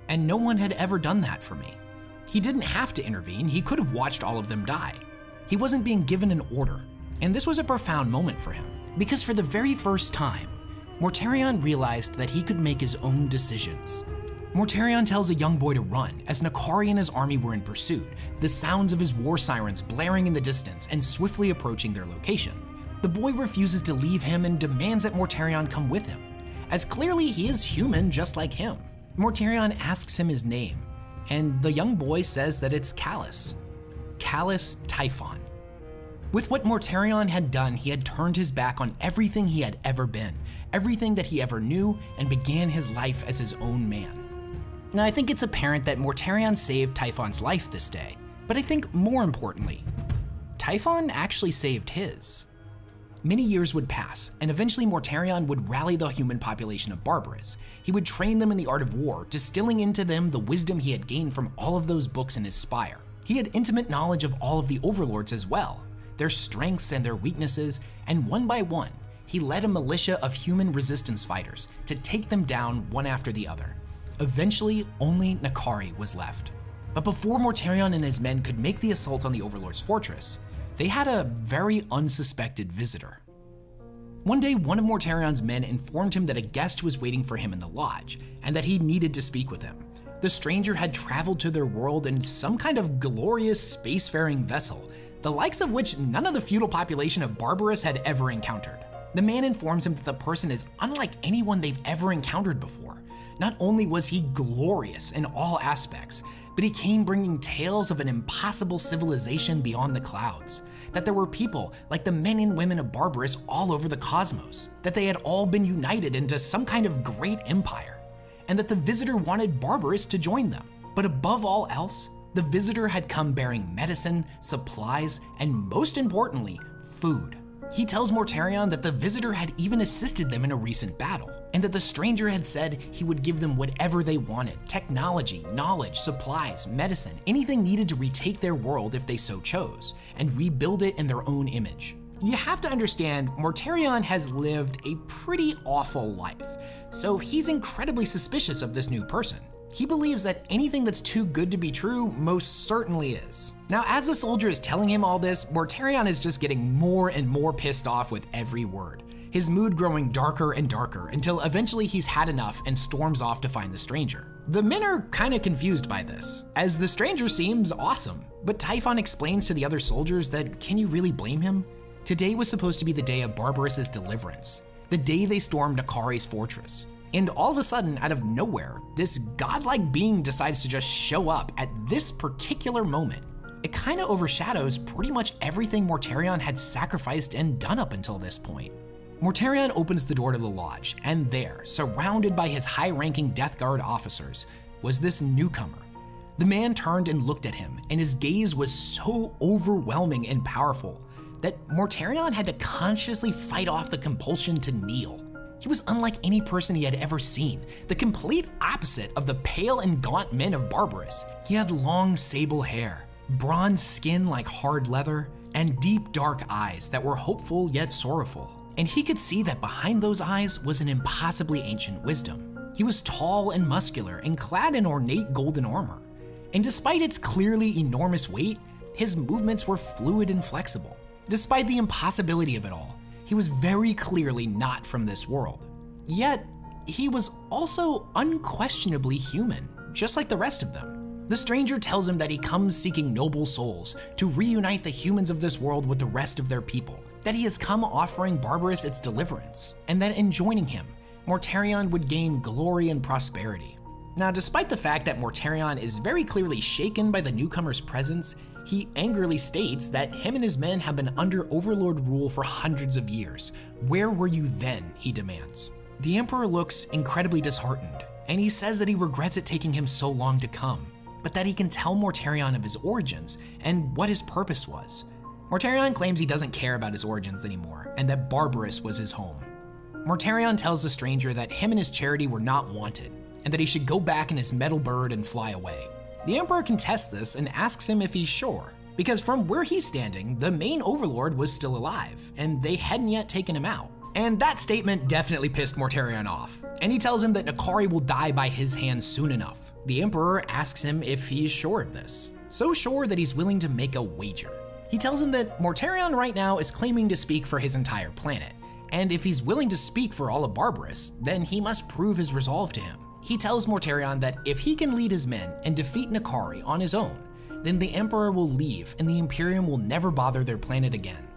and no one had ever done that for me. He didn't have to intervene. He could have watched all of them die. He wasn't being given an order. And this was a profound moment for him, because for the very first time, Mortarion realized that he could make his own decisions. Mortarion tells a young boy to run, as Nakari and his army were in pursuit, the sounds of his war sirens blaring in the distance and swiftly approaching their location. The boy refuses to leave him and demands that Mortarion come with him, as clearly he is human just like him. Mortarion asks him his name, and the young boy says that it's Calas, Calas Typhon. With what Mortarion had done, he had turned his back on everything he had ever been, everything that he ever knew, and began his life as his own man. Now, I think it's apparent that Mortarion saved Typhon's life this day, but I think more importantly, Typhon actually saved his. Many years would pass, and eventually Mortarion would rally the human population of Barbarus. He would train them in the art of war, distilling into them the wisdom he had gained from all of those books in his spire. He had intimate knowledge of all of the Overlords as well, their strengths and their weaknesses, and one by one, he led a militia of human resistance fighters to take them down one after the other. Eventually, only Nakari was left. But before Mortarion and his men could make the assault on the Overlord's fortress, they had a very unsuspected visitor. One day, one of Mortarion's men informed him that a guest was waiting for him in the lodge, and that he needed to speak with him. The stranger had traveled to their world in some kind of glorious spacefaring vessel, the likes of which none of the feudal population of Barbarus had ever encountered. The man informs him that the person is unlike anyone they've ever encountered before. Not only was he glorious in all aspects, but he came bringing tales of an impossible civilization beyond the clouds, that there were people like the men and women of Barbarus all over the cosmos, that they had all been united into some kind of great empire, and that the visitor wanted Barbarus to join them. But above all else, the visitor had come bearing medicine, supplies, and most importantly, food. He tells Mortarion that the visitor had even assisted them in a recent battle, and that the stranger had said he would give them whatever they wanted, technology, knowledge, supplies, medicine, anything needed to retake their world if they so chose, and rebuild it in their own image. You have to understand, Mortarion has lived a pretty awful life, so he's incredibly suspicious of this new person. He believes that anything that's too good to be true most certainly is. Now, as the soldier is telling him all this, Mortarion is just getting more and more pissed off with every word, his mood growing darker and darker until eventually he's had enough and storms off to find the stranger. The men are kinda confused by this, as the stranger seems awesome, but Typhon explains to the other soldiers that can you really blame him? Today was supposed to be the day of Barbarus' deliverance, the day they stormed Nakari's fortress. And all of a sudden, out of nowhere, this godlike being decides to just show up at this particular moment. It kind of overshadows pretty much everything Mortarion had sacrificed and done up until this point. Mortarion opens the door to the lodge, and there, surrounded by his high-ranking Death Guard officers, was this newcomer. The man turned and looked at him, and his gaze was so overwhelming and powerful that Mortarion had to consciously fight off the compulsion to kneel. He was unlike any person he had ever seen, the complete opposite of the pale and gaunt men of Barbarus. He had long sable hair, bronze skin like hard leather, and deep dark eyes that were hopeful yet sorrowful. And he could see that behind those eyes was an impossibly ancient wisdom. He was tall and muscular and clad in ornate golden armor. And despite its clearly enormous weight, his movements were fluid and flexible. Despite the impossibility of it all, he was very clearly not from this world. Yet, he was also unquestionably human, just like the rest of them. The stranger tells him that he comes seeking noble souls to reunite the humans of this world with the rest of their people, that he has come offering Barbarus its deliverance, and that in joining him, Mortarion would gain glory and prosperity. Now, despite the fact that Mortarion is very clearly shaken by the newcomer's presence, he angrily states that him and his men have been under overlord rule for hundreds of years. Where were you then? He demands. The Emperor looks incredibly disheartened, and he says that he regrets it taking him so long to come, but that he can tell Mortarion of his origins and what his purpose was. Mortarion claims he doesn't care about his origins anymore, and that Barbarus was his home. Mortarion tells the stranger that him and his charity were not wanted, and that he should go back in his metal bird and fly away. The Emperor contests this and asks him if he's sure, because from where he's standing, the main overlord was still alive, and they hadn't yet taken him out. And that statement definitely pissed Mortarion off, and he tells him that Nakari will die by his hand soon enough. The Emperor asks him if he's sure of this, so sure that he's willing to make a wager. He tells him that Mortarion right now is claiming to speak for his entire planet, and if he's willing to speak for all of Barbarus, then he must prove his resolve to him. He tells Mortarion that if he can lead his men and defeat Nakari on his own, then the Emperor will leave and the Imperium will never bother their planet again.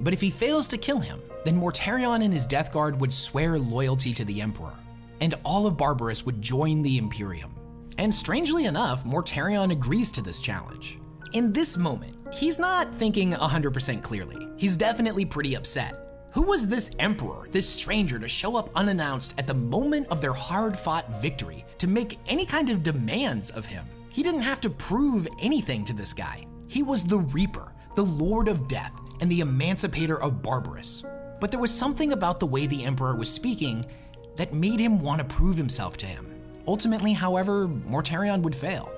But if he fails to kill him, then Mortarion and his Death Guard would swear loyalty to the Emperor, and all of Barbarus would join the Imperium. And strangely enough, Mortarion agrees to this challenge. In this moment, he's not thinking 100% clearly. He's definitely pretty upset. Who was this Emperor, this stranger, to show up unannounced at the moment of their hard-fought victory to make any kind of demands of him? He didn't have to prove anything to this guy. He was the Reaper, the Lord of Death, and the Emancipator of Barbarus. But there was something about the way the Emperor was speaking that made him want to prove himself to him. Ultimately, however, Mortarion would fail.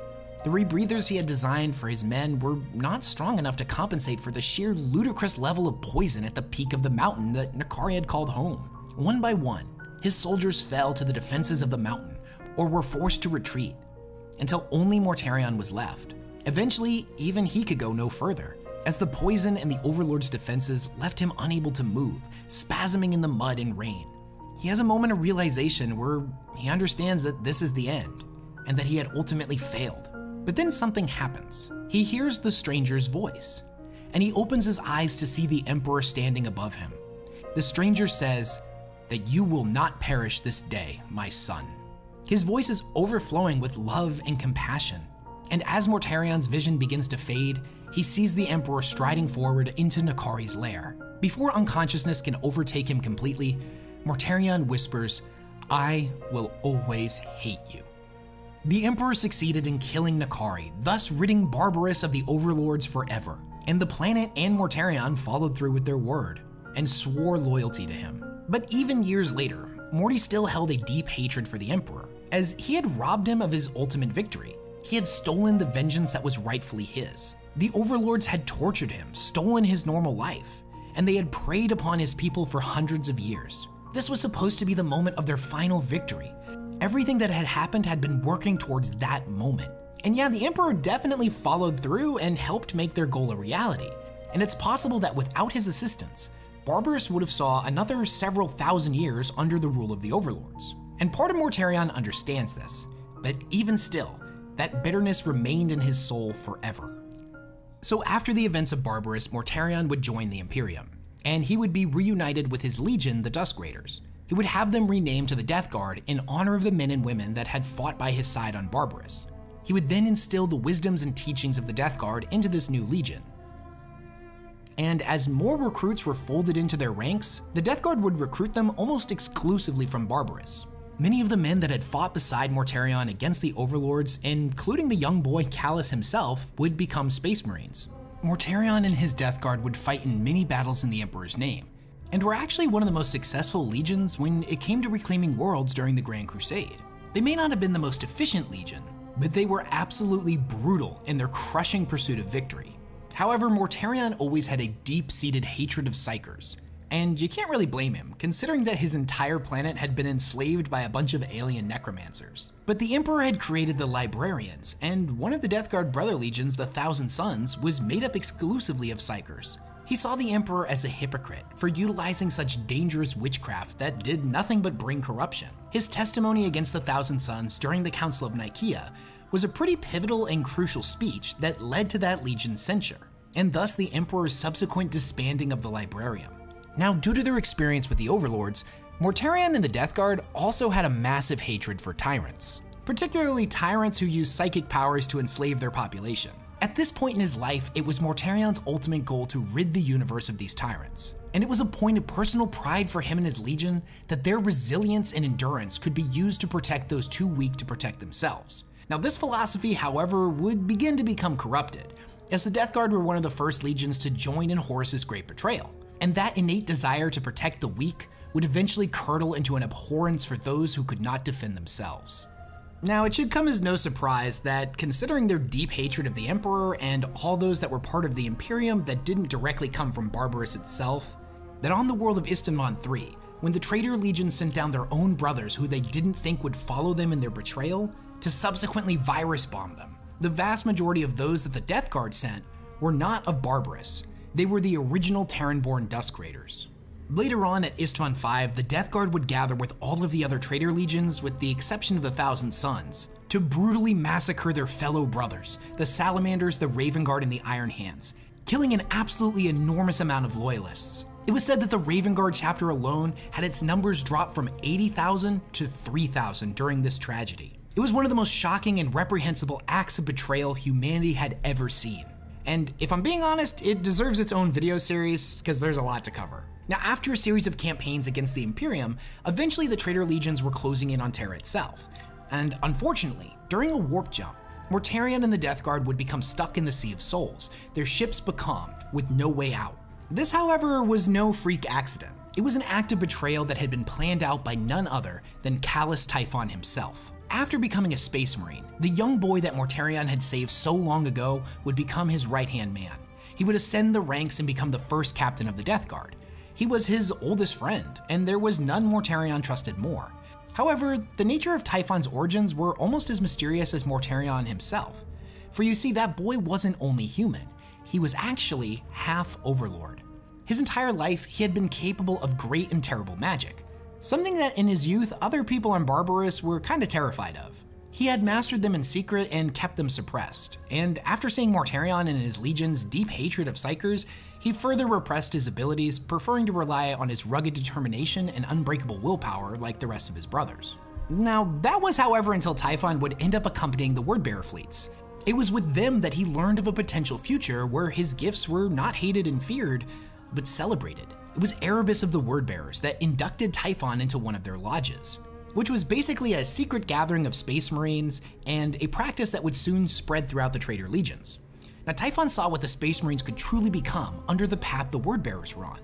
The rebreathers he had designed for his men were not strong enough to compensate for the sheer ludicrous level of poison at the peak of the mountain that Nakari had called home. One by one, his soldiers fell to the defenses of the mountain or were forced to retreat, until only Mortarion was left. Eventually, even he could go no further, as the poison and the Overlord's defenses left him unable to move, spasming in the mud and rain. He has a moment of realization where he understands that this is the end, and that he had ultimately failed. But then something happens. He hears the stranger's voice, and he opens his eyes to see the Emperor standing above him. The stranger says that you will not perish this day, my son. His voice is overflowing with love and compassion, and as Mortarion's vision begins to fade, he sees the Emperor striding forward into Nakari's lair. Before unconsciousness can overtake him completely, Mortarion whispers, "I will always hate you." The Emperor succeeded in killing Nakari, thus ridding Barbarus of the overlords forever, and the planet and Mortarion followed through with their word and swore loyalty to him. But even years later, Morty still held a deep hatred for the Emperor, as he had robbed him of his ultimate victory. He had stolen the vengeance that was rightfully his. The overlords had tortured him, stolen his normal life, and they had preyed upon his people for hundreds of years. This was supposed to be the moment of their final victory. Everything that had happened had been working towards that moment. And yeah, the Emperor definitely followed through and helped make their goal a reality. And it's possible that without his assistance, Barbarus would have saw another several thousand years under the rule of the overlords. And part of Mortarion understands this, but even still, that bitterness remained in his soul forever. So after the events of Barbarus, Mortarion would join the Imperium, and he would be reunited with his legion, the Dusk Raiders. He would have them renamed to the Death Guard in honor of the men and women that had fought by his side on Barbarus. He would then instill the wisdoms and teachings of the Death Guard into this new legion. And as more recruits were folded into their ranks, the Death Guard would recruit them almost exclusively from Barbarus. Many of the men that had fought beside Mortarion against the overlords, including the young boy Calas himself, would become Space Marines. Mortarion and his Death Guard would fight in many battles in the Emperor's name, and were actually one of the most successful legions when it came to reclaiming worlds during the Grand Crusade. They may not have been the most efficient legion, but they were absolutely brutal in their crushing pursuit of victory. However, Mortarion always had a deep-seated hatred of psychers, and you can't really blame him, considering that his entire planet had been enslaved by a bunch of alien necromancers. But the Emperor had created the Librarians, and one of the Death Guard brother legions, the Thousand Sons, was made up exclusively of psychers. He saw the Emperor as a hypocrite for utilizing such dangerous witchcraft that did nothing but bring corruption. His testimony against the Thousand Sons during the Council of Nicaea was a pretty pivotal and crucial speech that led to that legion's censure, and thus the Emperor's subsequent disbanding of the Librarium. Now, due to their experience with the Overlords, Mortarion and the Death Guard also had a massive hatred for tyrants, particularly tyrants who used psychic powers to enslave their population. At this point in his life, it was Mortarion's ultimate goal to rid the universe of these tyrants, and it was a point of personal pride for him and his legion that their resilience and endurance could be used to protect those too weak to protect themselves. Now, this philosophy, however, would begin to become corrupted, as the Death Guard were one of the first legions to join in Horus's great betrayal, and that innate desire to protect the weak would eventually curdle into an abhorrence for those who could not defend themselves. Now, it should come as no surprise that, considering their deep hatred of the Emperor and all those that were part of the Imperium that didn't directly come from Barbarus itself, that on the world of Istamon III, when the traitor legion sent down their own brothers who they didn't think would follow them in their betrayal, to subsequently virus bomb them, the vast majority of those that the Death Guard sent were not of Barbarus. They were the original Terran-born Dusk Raiders. Later on at Istvan V, the Death Guard would gather with all of the other traitor legions, with the exception of the Thousand Sons, to brutally massacre their fellow brothers, the Salamanders, the Ravenguard, and the Iron Hands, killing an absolutely enormous amount of loyalists. It was said that the Ravenguard chapter alone had its numbers drop from 80,000 to 3,000 during this tragedy. It was one of the most shocking and reprehensible acts of betrayal humanity had ever seen. And if I'm being honest, it deserves its own video series, because there's a lot to cover. Now, after a series of campaigns against the Imperium, eventually the traitor legions were closing in on Terra itself, and unfortunately, during a warp jump, Mortarion and the Death Guard would become stuck in the Sea of Souls, their ships becalmed, with no way out. This, however, was no freak accident. It was an act of betrayal that had been planned out by none other than Calas Typhon himself. After becoming a space marine, the young boy that Mortarion had saved so long ago would become his right-hand man. He would ascend the ranks and become the first captain of the Death Guard. He was his oldest friend, and there was none Mortarion trusted more. However, the nature of Typhon's origins were almost as mysterious as Mortarion himself. For you see, that boy wasn't only human, he was actually half Overlord. His entire life, he had been capable of great and terrible magic, something that in his youth other people on Barbarus were kinda terrified of. He had mastered them in secret and kept them suppressed, and after seeing Mortarion and his legion's deep hatred of psychers, he further repressed his abilities, preferring to rely on his rugged determination and unbreakable willpower like the rest of his brothers. Now, that was, however, until Typhon would end up accompanying the Wordbearer fleets. It was with them that he learned of a potential future where his gifts were not hated and feared, but celebrated. It was Erebus of the Wordbearers that inducted Typhon into one of their lodges, which was basically a secret gathering of space marines and a practice that would soon spread throughout the traitor legions. Now, Typhon saw what the space marines could truly become under the path the Wordbearers were on,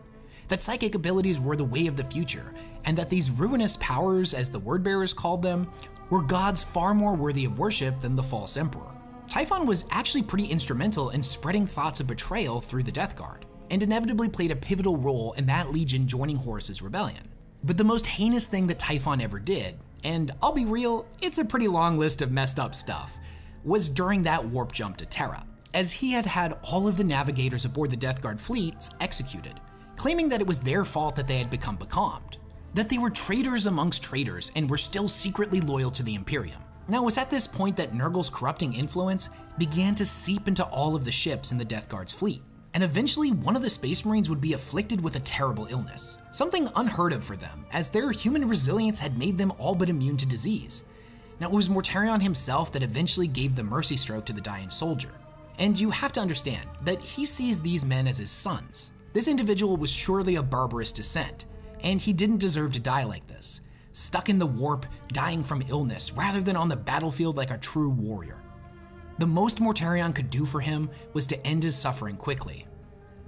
that psychic abilities were the way of the future, and that these ruinous powers, as the Wordbearers called them, were gods far more worthy of worship than the false emperor. Typhon was actually pretty instrumental in spreading thoughts of betrayal through the Death Guard, and inevitably played a pivotal role in that legion joining Horus's rebellion. But the most heinous thing that Typhon ever did, and I'll be real, it's a pretty long list of messed up stuff, was during that warp jump to Terra, as he had had all of the navigators aboard the Death Guard fleets executed, claiming that it was their fault that they had become becalmed, that they were traitors amongst traitors and were still secretly loyal to the Imperium. Now, it was at this point that Nurgle's corrupting influence began to seep into all of the ships in the Death Guard's fleet, and eventually one of the space marines would be afflicted with a terrible illness, something unheard of for them, as their human resilience had made them all but immune to disease. Now, it was Mortarion himself that eventually gave the mercy stroke to the dying soldier. And you have to understand that he sees these men as his sons. This individual was surely of Barbarous descent, and he didn't deserve to die like this, stuck in the warp, dying from illness, rather than on the battlefield like a true warrior. The most Mortarion could do for him was to end his suffering quickly.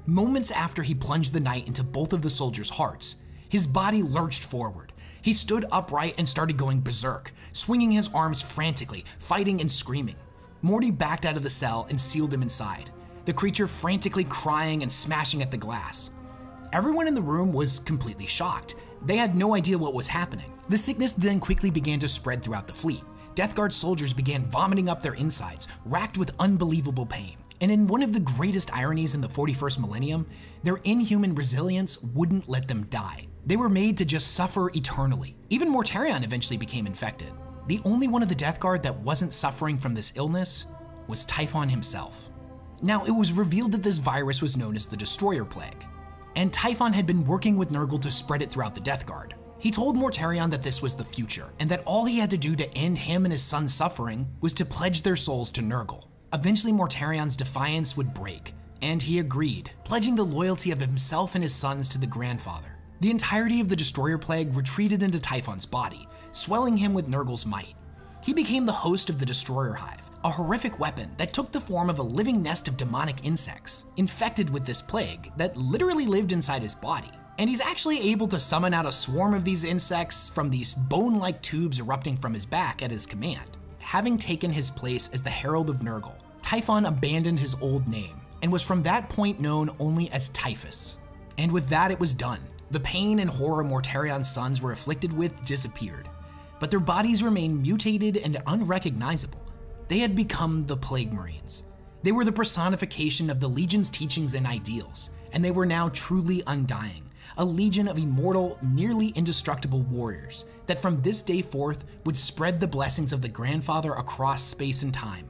Moments after he plunged the knight into both of the soldiers' hearts, his body lurched forward. He stood upright and started going berserk, swinging his arms frantically, fighting and screaming. Morty backed out of the cell and sealed him inside, the creature frantically crying and smashing at the glass. Everyone in the room was completely shocked. They had no idea what was happening. The sickness then quickly began to spread throughout the fleet. Death Guard soldiers began vomiting up their insides, racked with unbelievable pain. And in one of the greatest ironies in the 41st millennium, their inhuman resilience wouldn't let them die. They were made to just suffer eternally. Even Mortarion eventually became infected. The only one of the Death Guard that wasn't suffering from this illness was Typhon himself. Now, it was revealed that this virus was known as the Destroyer Plague, and Typhon had been working with Nurgle to spread it throughout the Death Guard. He told Mortarion that this was the future, and that all he had to do to end him and his son's suffering was to pledge their souls to Nurgle. Eventually, Mortarion's defiance would break, and he agreed, pledging the loyalty of himself and his sons to the Grandfather. The entirety of the Destroyer Plague retreated into Typhon's body, swelling him with Nurgle's might. He became the host of the Destroyer Hive, a horrific weapon that took the form of a living nest of demonic insects, infected with this plague that literally lived inside his body. And he's actually able to summon out a swarm of these insects from these bone-like tubes erupting from his back at his command. Having taken his place as the Herald of Nurgle, Typhon abandoned his old name, and was from that point known only as Typhus. And with that, it was done. The pain and horror Mortarion's sons were afflicted with disappeared, but their bodies remained mutated and unrecognizable. They had become the Plague Marines. They were the personification of the Legion's teachings and ideals, and they were now truly undying, a legion of immortal, nearly indestructible warriors that from this day forth would spread the blessings of the Grandfather across space and time.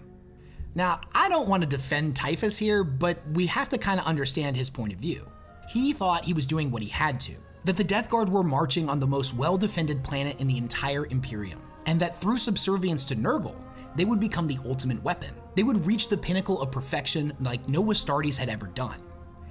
Now, I don't want to defend Typhus here, but we have to kind of understand his point of view. He thought he was doing what he had to, that the Death Guard were marching on the most well-defended planet in the entire Imperium, and that through subservience to Nurgle, they would become the ultimate weapon. They would reach the pinnacle of perfection like no Astartes had ever done.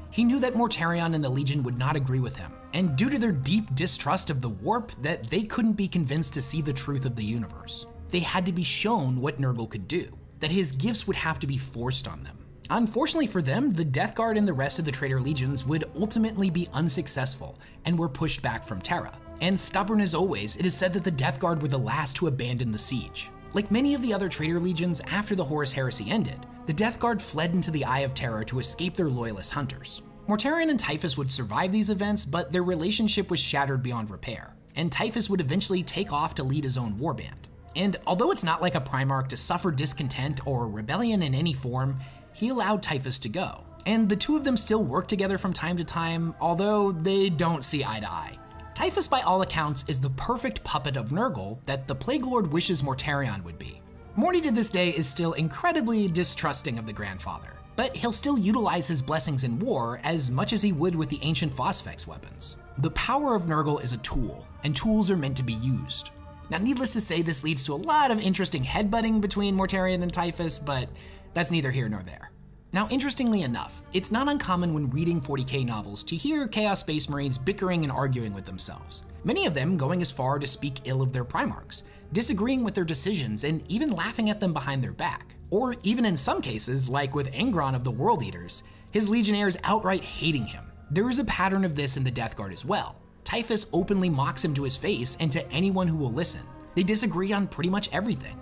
He knew that Mortarion and the Legion would not agree with him, and due to their deep distrust of the warp, that they couldn't be convinced to see the truth of the universe. They had to be shown what Nurgle could do, that his gifts would have to be forced on them. Unfortunately for them, the Death Guard and the rest of the traitor legions would ultimately be unsuccessful and were pushed back from Terra. And stubborn as always, it is said that the Death Guard were the last to abandon the siege. Like many of the other traitor legions after the Horus Heresy ended, the Death Guard fled into the Eye of Terror to escape their loyalist hunters. Mortarion and Typhus would survive these events, but their relationship was shattered beyond repair, and Typhus would eventually take off to lead his own warband. And although it's not like a Primarch to suffer discontent or rebellion in any form, he allowed Typhus to go. And the two of them still work together from time to time, although they don't see eye to eye. Typhus, by all accounts, is the perfect puppet of Nurgle that the Plague Lord wishes Mortarion would be. Morty to this day is still incredibly distrusting of the Grandfather, but he'll still utilize his blessings in war as much as he would with the ancient phosphex weapons. The power of Nurgle is a tool, and tools are meant to be used. Now, needless to say, this leads to a lot of interesting headbutting between Mortarion and Typhus, but that's neither here nor there. Now, interestingly enough, it's not uncommon when reading 40k novels to hear Chaos Space Marines bickering and arguing with themselves, many of them going as far to speak ill of their Primarchs, disagreeing with their decisions and even laughing at them behind their back. Or even in some cases, like with Angron of the World Eaters, his legionnaires outright hating him. There is a pattern of this in the Death Guard as well. Typhus openly mocks him to his face and to anyone who will listen. They disagree on pretty much everything.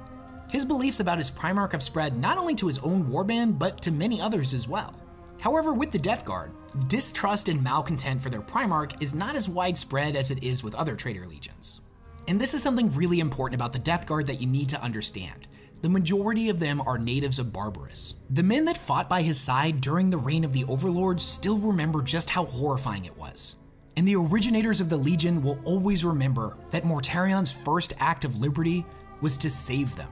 His beliefs about his Primarch have spread not only to his own warband, but to many others as well. However, with the Death Guard, distrust and malcontent for their Primarch is not as widespread as it is with other traitor legions. And this is something really important about the Death Guard that you need to understand. The majority of them are natives of Barbarus. The men that fought by his side during the reign of the Overlords still remember just how horrifying it was. And the originators of the Legion will always remember that Mortarion's first act of liberty was to save them.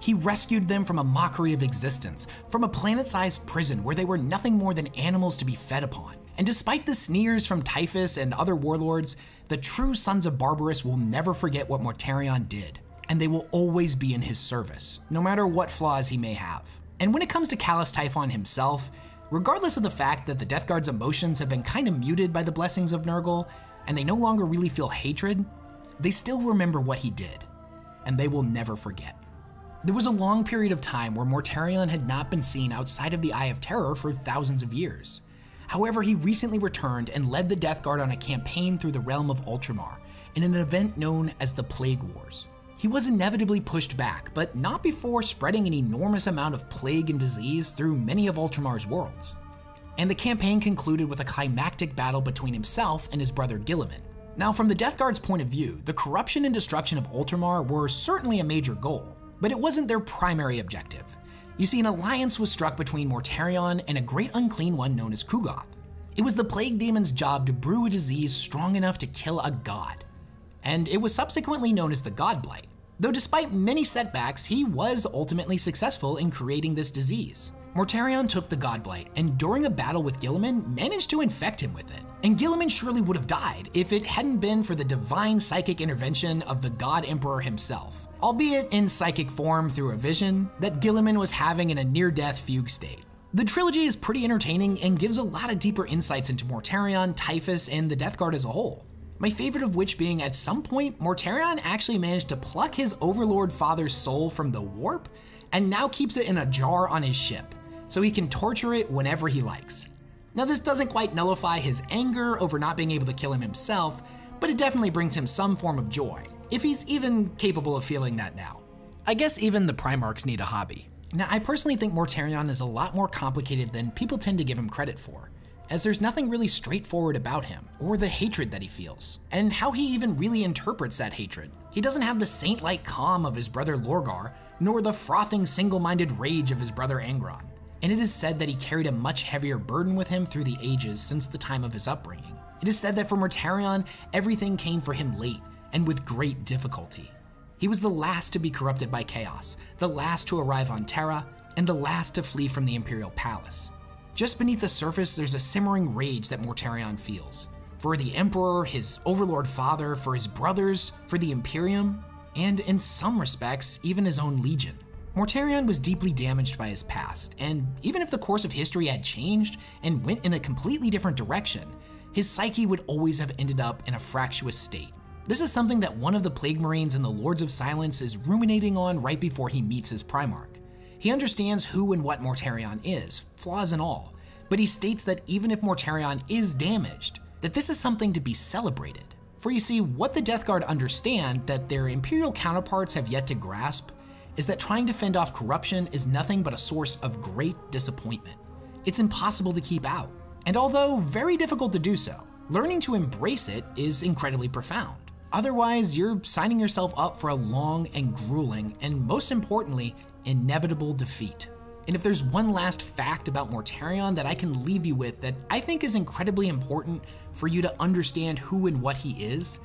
He rescued them from a mockery of existence, from a planet-sized prison where they were nothing more than animals to be fed upon. And despite the sneers from Typhus and other warlords, the true sons of Barbarus will never forget what Mortarion did, and they will always be in his service, no matter what flaws he may have. And when it comes to Calas Typhon himself, regardless of the fact that the Death Guard's emotions have been kind of muted by the blessings of Nurgle, and they no longer really feel hatred, they still remember what he did, and they will never forget. There was a long period of time where Mortarion had not been seen outside of the Eye of Terror for thousands of years. However, he recently returned and led the Death Guard on a campaign through the realm of Ultramar, in an event known as the Plague Wars. He was inevitably pushed back, but not before spreading an enormous amount of plague and disease through many of Ultramar's worlds. And the campaign concluded with a climactic battle between himself and his brother Gilliman. Now, from the Death Guard's point of view, the corruption and destruction of Ultramar were certainly a major goal, but it wasn't their primary objective. You see, an alliance was struck between Mortarion and a great unclean one known as Kugoth. It was the plague demon's job to brew a disease strong enough to kill a god, and it was subsequently known as the Godblight, though despite many setbacks, he was ultimately successful in creating this disease. Mortarion took the Godblight, and during a battle with Gilliman, managed to infect him with it. And Gilliman surely would have died if it hadn't been for the divine psychic intervention of the God Emperor himself, albeit in psychic form through a vision that Gilliman was having in a near-death fugue state. The trilogy is pretty entertaining and gives a lot of deeper insights into Mortarion, Typhus, and the Death Guard as a whole. My favorite of which being at some point, Mortarion actually managed to pluck his overlord father's soul from the warp and now keeps it in a jar on his ship, so he can torture it whenever he likes. Now, this doesn't quite nullify his anger over not being able to kill him himself, but it definitely brings him some form of joy, if he's even capable of feeling that now. I guess even the Primarchs need a hobby. Now, I personally think Mortarion is a lot more complicated than people tend to give him credit for, as there's nothing really straightforward about him, or the hatred that he feels, and how he even really interprets that hatred. He doesn't have the saint-like calm of his brother Lorgar, nor the frothing single-minded rage of his brother Angron. And it is said that he carried a much heavier burden with him through the ages since the time of his upbringing. It is said that for Mortarion, everything came for him late and with great difficulty. He was the last to be corrupted by chaos, the last to arrive on Terra, and the last to flee from the Imperial Palace. Just beneath the surface, there's a simmering rage that Mortarion feels. For the Emperor, his overlord father, for his brothers, for the Imperium, and in some respects, even his own legion. Mortarion was deeply damaged by his past, and even if the course of history had changed and went in a completely different direction, his psyche would always have ended up in a fractious state. This is something that one of the Plague Marines in the Lords of Silence is ruminating on right before he meets his Primarch. He understands who and what Mortarion is, flaws and all, but he states that even if Mortarion is damaged, that this is something to be celebrated. For you see, what the Death Guard understand that their Imperial counterparts have yet to grasp is that trying to fend off corruption is nothing but a source of great disappointment. It's impossible to keep out, and although very difficult to do so, learning to embrace it is incredibly profound. Otherwise, you're signing yourself up for a long and grueling, and most importantly, inevitable defeat. And if there's one last fact about Mortarion that I can leave you with that I think is incredibly important for you to understand who and what he is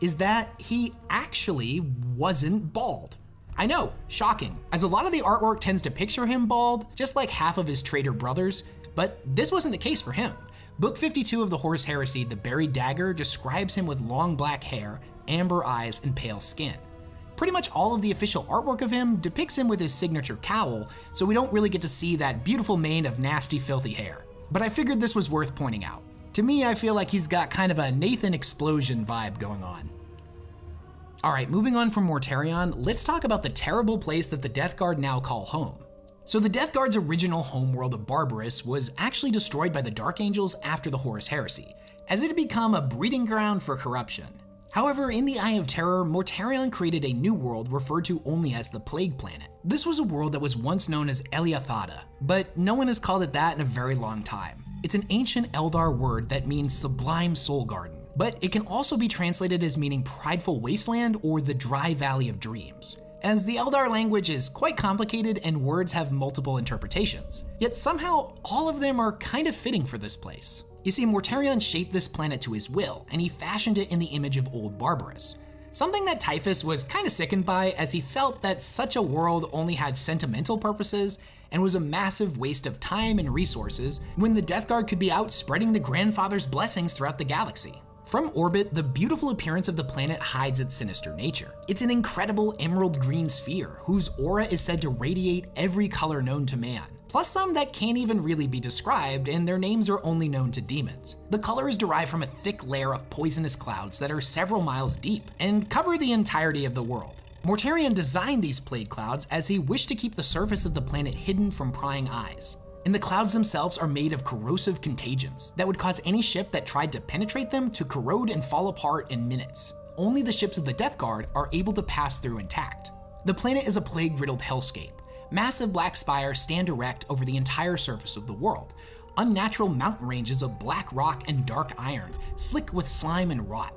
that he actually wasn't bald. I know, shocking, as a lot of the artwork tends to picture him bald, just like half of his traitor brothers, but this wasn't the case for him. Book 52 of the Horus Heresy, The Buried Dagger, describes him with long black hair, amber eyes, and pale skin. Pretty much all of the official artwork of him depicts him with his signature cowl, so we don't really get to see that beautiful mane of nasty, filthy hair. But I figured this was worth pointing out. To me, I feel like he's got kind of a Nathan Explosion vibe going on. Alright, moving on from Mortarion, let's talk about the terrible place that the Death Guard now call home. So the Death Guard's original homeworld of Barbarus was actually destroyed by the Dark Angels after the Horus Heresy, as it had become a breeding ground for corruption. However, in the Eye of Terror, Mortarion created a new world referred to only as the Plague Planet. This was a world that was once known as Eliathada, but no one has called it that in a very long time. It's an ancient Eldar word that means sublime soul garden, but it can also be translated as meaning Prideful Wasteland or the Dry Valley of Dreams, as the Eldar language is quite complicated and words have multiple interpretations. Yet somehow, all of them are kind of fitting for this place. You see, Mortarion shaped this planet to his will, and he fashioned it in the image of old Barbarus, something that Typhus was kind of sickened by as he felt that such a world only had sentimental purposes and was a massive waste of time and resources when the Death Guard could be out spreading the Grandfather's blessings throughout the galaxy. From orbit, the beautiful appearance of the planet hides its sinister nature. It's an incredible emerald green sphere whose aura is said to radiate every color known to man, plus some that can't even really be described and their names are only known to demons. The color is derived from a thick layer of poisonous clouds that are several miles deep and cover the entirety of the world. Mortarion designed these plague clouds as he wished to keep the surface of the planet hidden from prying eyes. and the clouds themselves are made of corrosive contagions that would cause any ship that tried to penetrate them to corrode and fall apart in minutes. Only the ships of the Death Guard are able to pass through intact. The planet is a plague-riddled hellscape. Massive black spires stand erect over the entire surface of the world. Unnatural mountain ranges of black rock and dark iron, slick with slime and rot.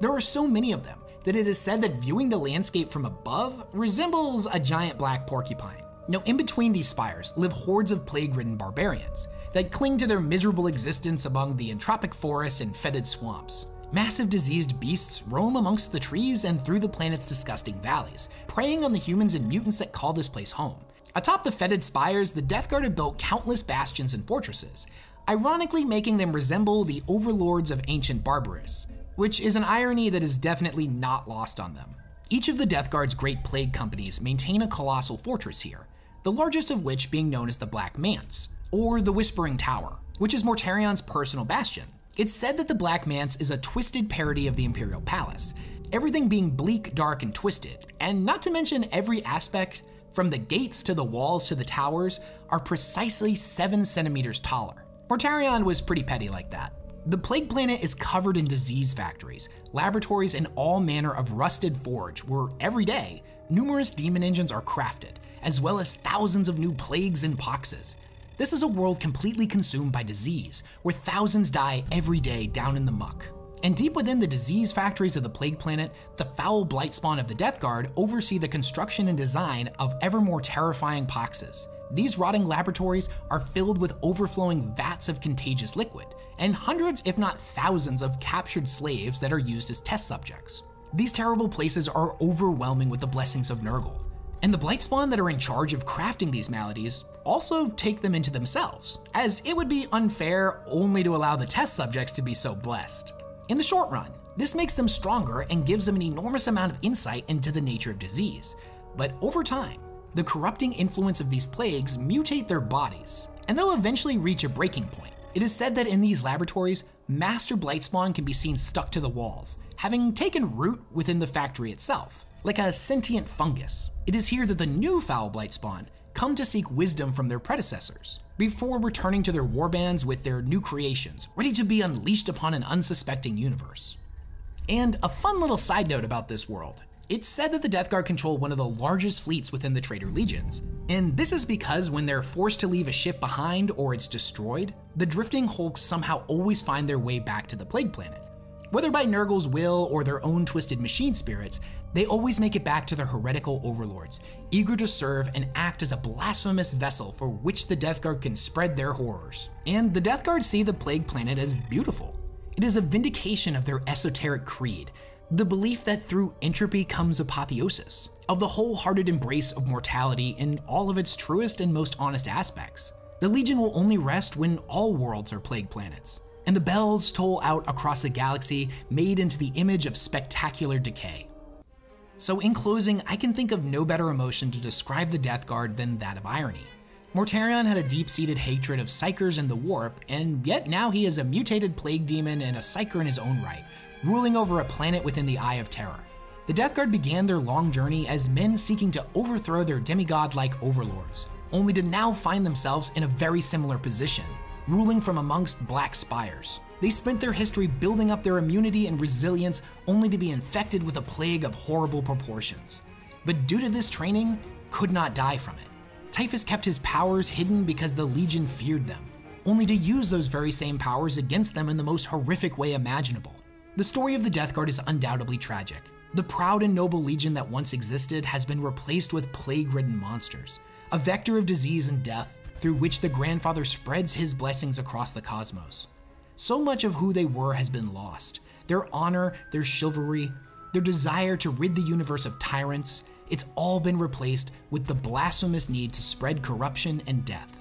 There are so many of them that it is said that viewing the landscape from above resembles a giant black porcupine. Now, in between these spires live hordes of plague-ridden barbarians that cling to their miserable existence among the entropic forests and fetid swamps. Massive diseased beasts roam amongst the trees and through the planet's disgusting valleys, preying on the humans and mutants that call this place home. Atop the fetid spires, the Death Guard have built countless bastions and fortresses, ironically making them resemble the overlords of ancient Barbarus, which is an irony that is definitely not lost on them. Each of the Death Guard's great plague companies maintain a colossal fortress here, the largest of which being known as the Black Manse, or the Whispering Tower, which is Mortarion's personal bastion. It's said that the Black Manse is a twisted parody of the Imperial Palace, everything being bleak, dark, and twisted, and not to mention every aspect, from the gates to the walls to the towers, are precisely 7 centimeters taller. Mortarion was pretty petty like that. The Plague Planet is covered in disease factories, laboratories, and all manner of rusted forge where every day, numerous demon engines are crafted, as well as thousands of new plagues and poxes. This is a world completely consumed by disease, where thousands die every day down in the muck. And deep within the disease factories of the Plague Planet, the foul Blightspawn of the Death Guard oversee the construction and design of ever more terrifying poxes. These rotting laboratories are filled with overflowing vats of contagious liquid, and hundreds if not thousands of captured slaves that are used as test subjects. These terrible places are overwhelming with the blessings of Nurgle, and the Blightspawn that are in charge of crafting these maladies also take them into themselves, as it would be unfair only to allow the test subjects to be so blessed. In the short run, this makes them stronger and gives them an enormous amount of insight into the nature of disease. But over time, the corrupting influence of these plagues mutate their bodies, and they'll eventually reach a breaking point. It is said that in these laboratories, Master Blightspawn can be seen stuck to the walls, having taken root within the factory itself, like a sentient fungus. It is here that the new foul Blightspawn come to seek wisdom from their predecessors, before returning to their warbands with their new creations, ready to be unleashed upon an unsuspecting universe. And a fun little side note about this world, it's said that the Death Guard control one of the largest fleets within the Traitor Legions, and this is because when they're forced to leave a ship behind or it's destroyed, the drifting hulks somehow always find their way back to the Plague Planet. Whether by Nurgle's will or their own twisted machine spirits, they always make it back to their heretical overlords, eager to serve and act as a blasphemous vessel for which the Death Guard can spread their horrors. And the Death Guard see the Plague Planet as beautiful. It is a vindication of their esoteric creed, the belief that through entropy comes apotheosis, of the wholehearted embrace of mortality in all of its truest and most honest aspects. The Legion will only rest when all worlds are Plague Planets, and the bells toll out across a galaxy made into the image of spectacular decay. So in closing, I can think of no better emotion to describe the Death Guard than that of irony. Mortarion had a deep-seated hatred of Psykers and the Warp, and yet now he is a mutated plague demon and a Psyker in his own right, ruling over a planet within the Eye of Terror. The Death Guard began their long journey as men seeking to overthrow their demigod-like overlords, only to now find themselves in a very similar position, ruling from amongst black spires. They spent their history building up their immunity and resilience only to be infected with a plague of horrible proportions. But due to this training, could not die from it. Typhus kept his powers hidden because the Legion feared them, only to use those very same powers against them in the most horrific way imaginable. The story of the Death Guard is undoubtedly tragic. The proud and noble Legion that once existed has been replaced with plague-ridden monsters, a vector of disease and death, through which the Grandfather spreads his blessings across the cosmos. So much of who they were has been lost. Their honor, their chivalry, their desire to rid the universe of tyrants, it's all been replaced with the blasphemous need to spread corruption and death.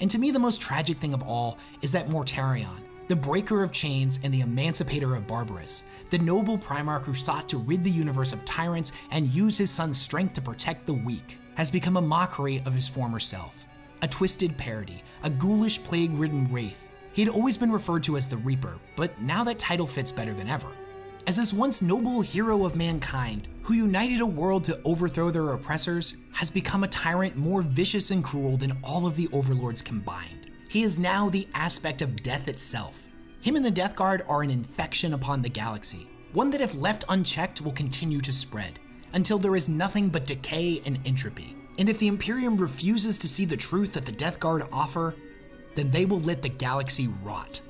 And to me, the most tragic thing of all is that Mortarion, the breaker of chains and the emancipator of Barbarus, the noble Primarch who sought to rid the universe of tyrants and use his son's strength to protect the weak, has become a mockery of his former self. A twisted parody, a ghoulish plague-ridden wraith. He had always been referred to as the Reaper, but now that title fits better than ever. as this once noble hero of mankind, who united a world to overthrow their oppressors, has become a tyrant more vicious and cruel than all of the overlords combined. He is now the aspect of death itself. Him and the Death Guard are an infection upon the galaxy, one that if left unchecked will continue to spread, until there is nothing but decay and entropy. And if the Imperium refuses to see the truth that the Death Guard offer, then they will let the galaxy rot.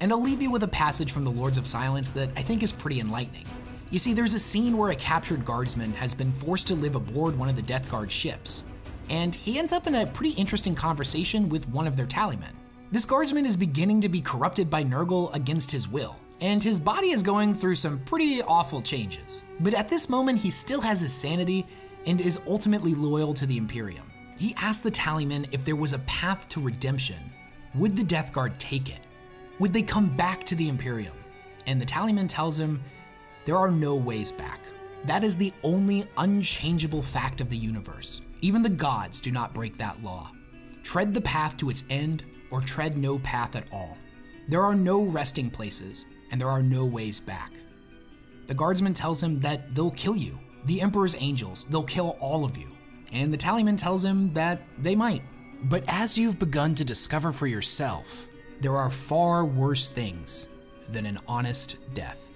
And I'll leave you with a passage from the Lords of Silence that I think is pretty enlightening. You see, there's a scene where a captured guardsman has been forced to live aboard one of the Death Guard ships, and he ends up in a pretty interesting conversation with one of their tallymen. This guardsman is beginning to be corrupted by Nurgle against his will, and his body is going through some pretty awful changes. But at this moment, he still has his sanity and is ultimately loyal to the Imperium. He asked the tallyman if there was a path to redemption. Would the Death Guard take it? Would they come back to the Imperium? And the tallyman tells him, there are no ways back. That is the only unchangeable fact of the universe. Even the gods do not break that law. Tread the path to its end, or tread no path at all. There are no resting places, and there are no ways back. The guardsman tells him that they'll kill you. The Emperor's angels, they'll kill all of you. And the tallyman tells him that they might. But as you've begun to discover for yourself, there are far worse things than an honest death.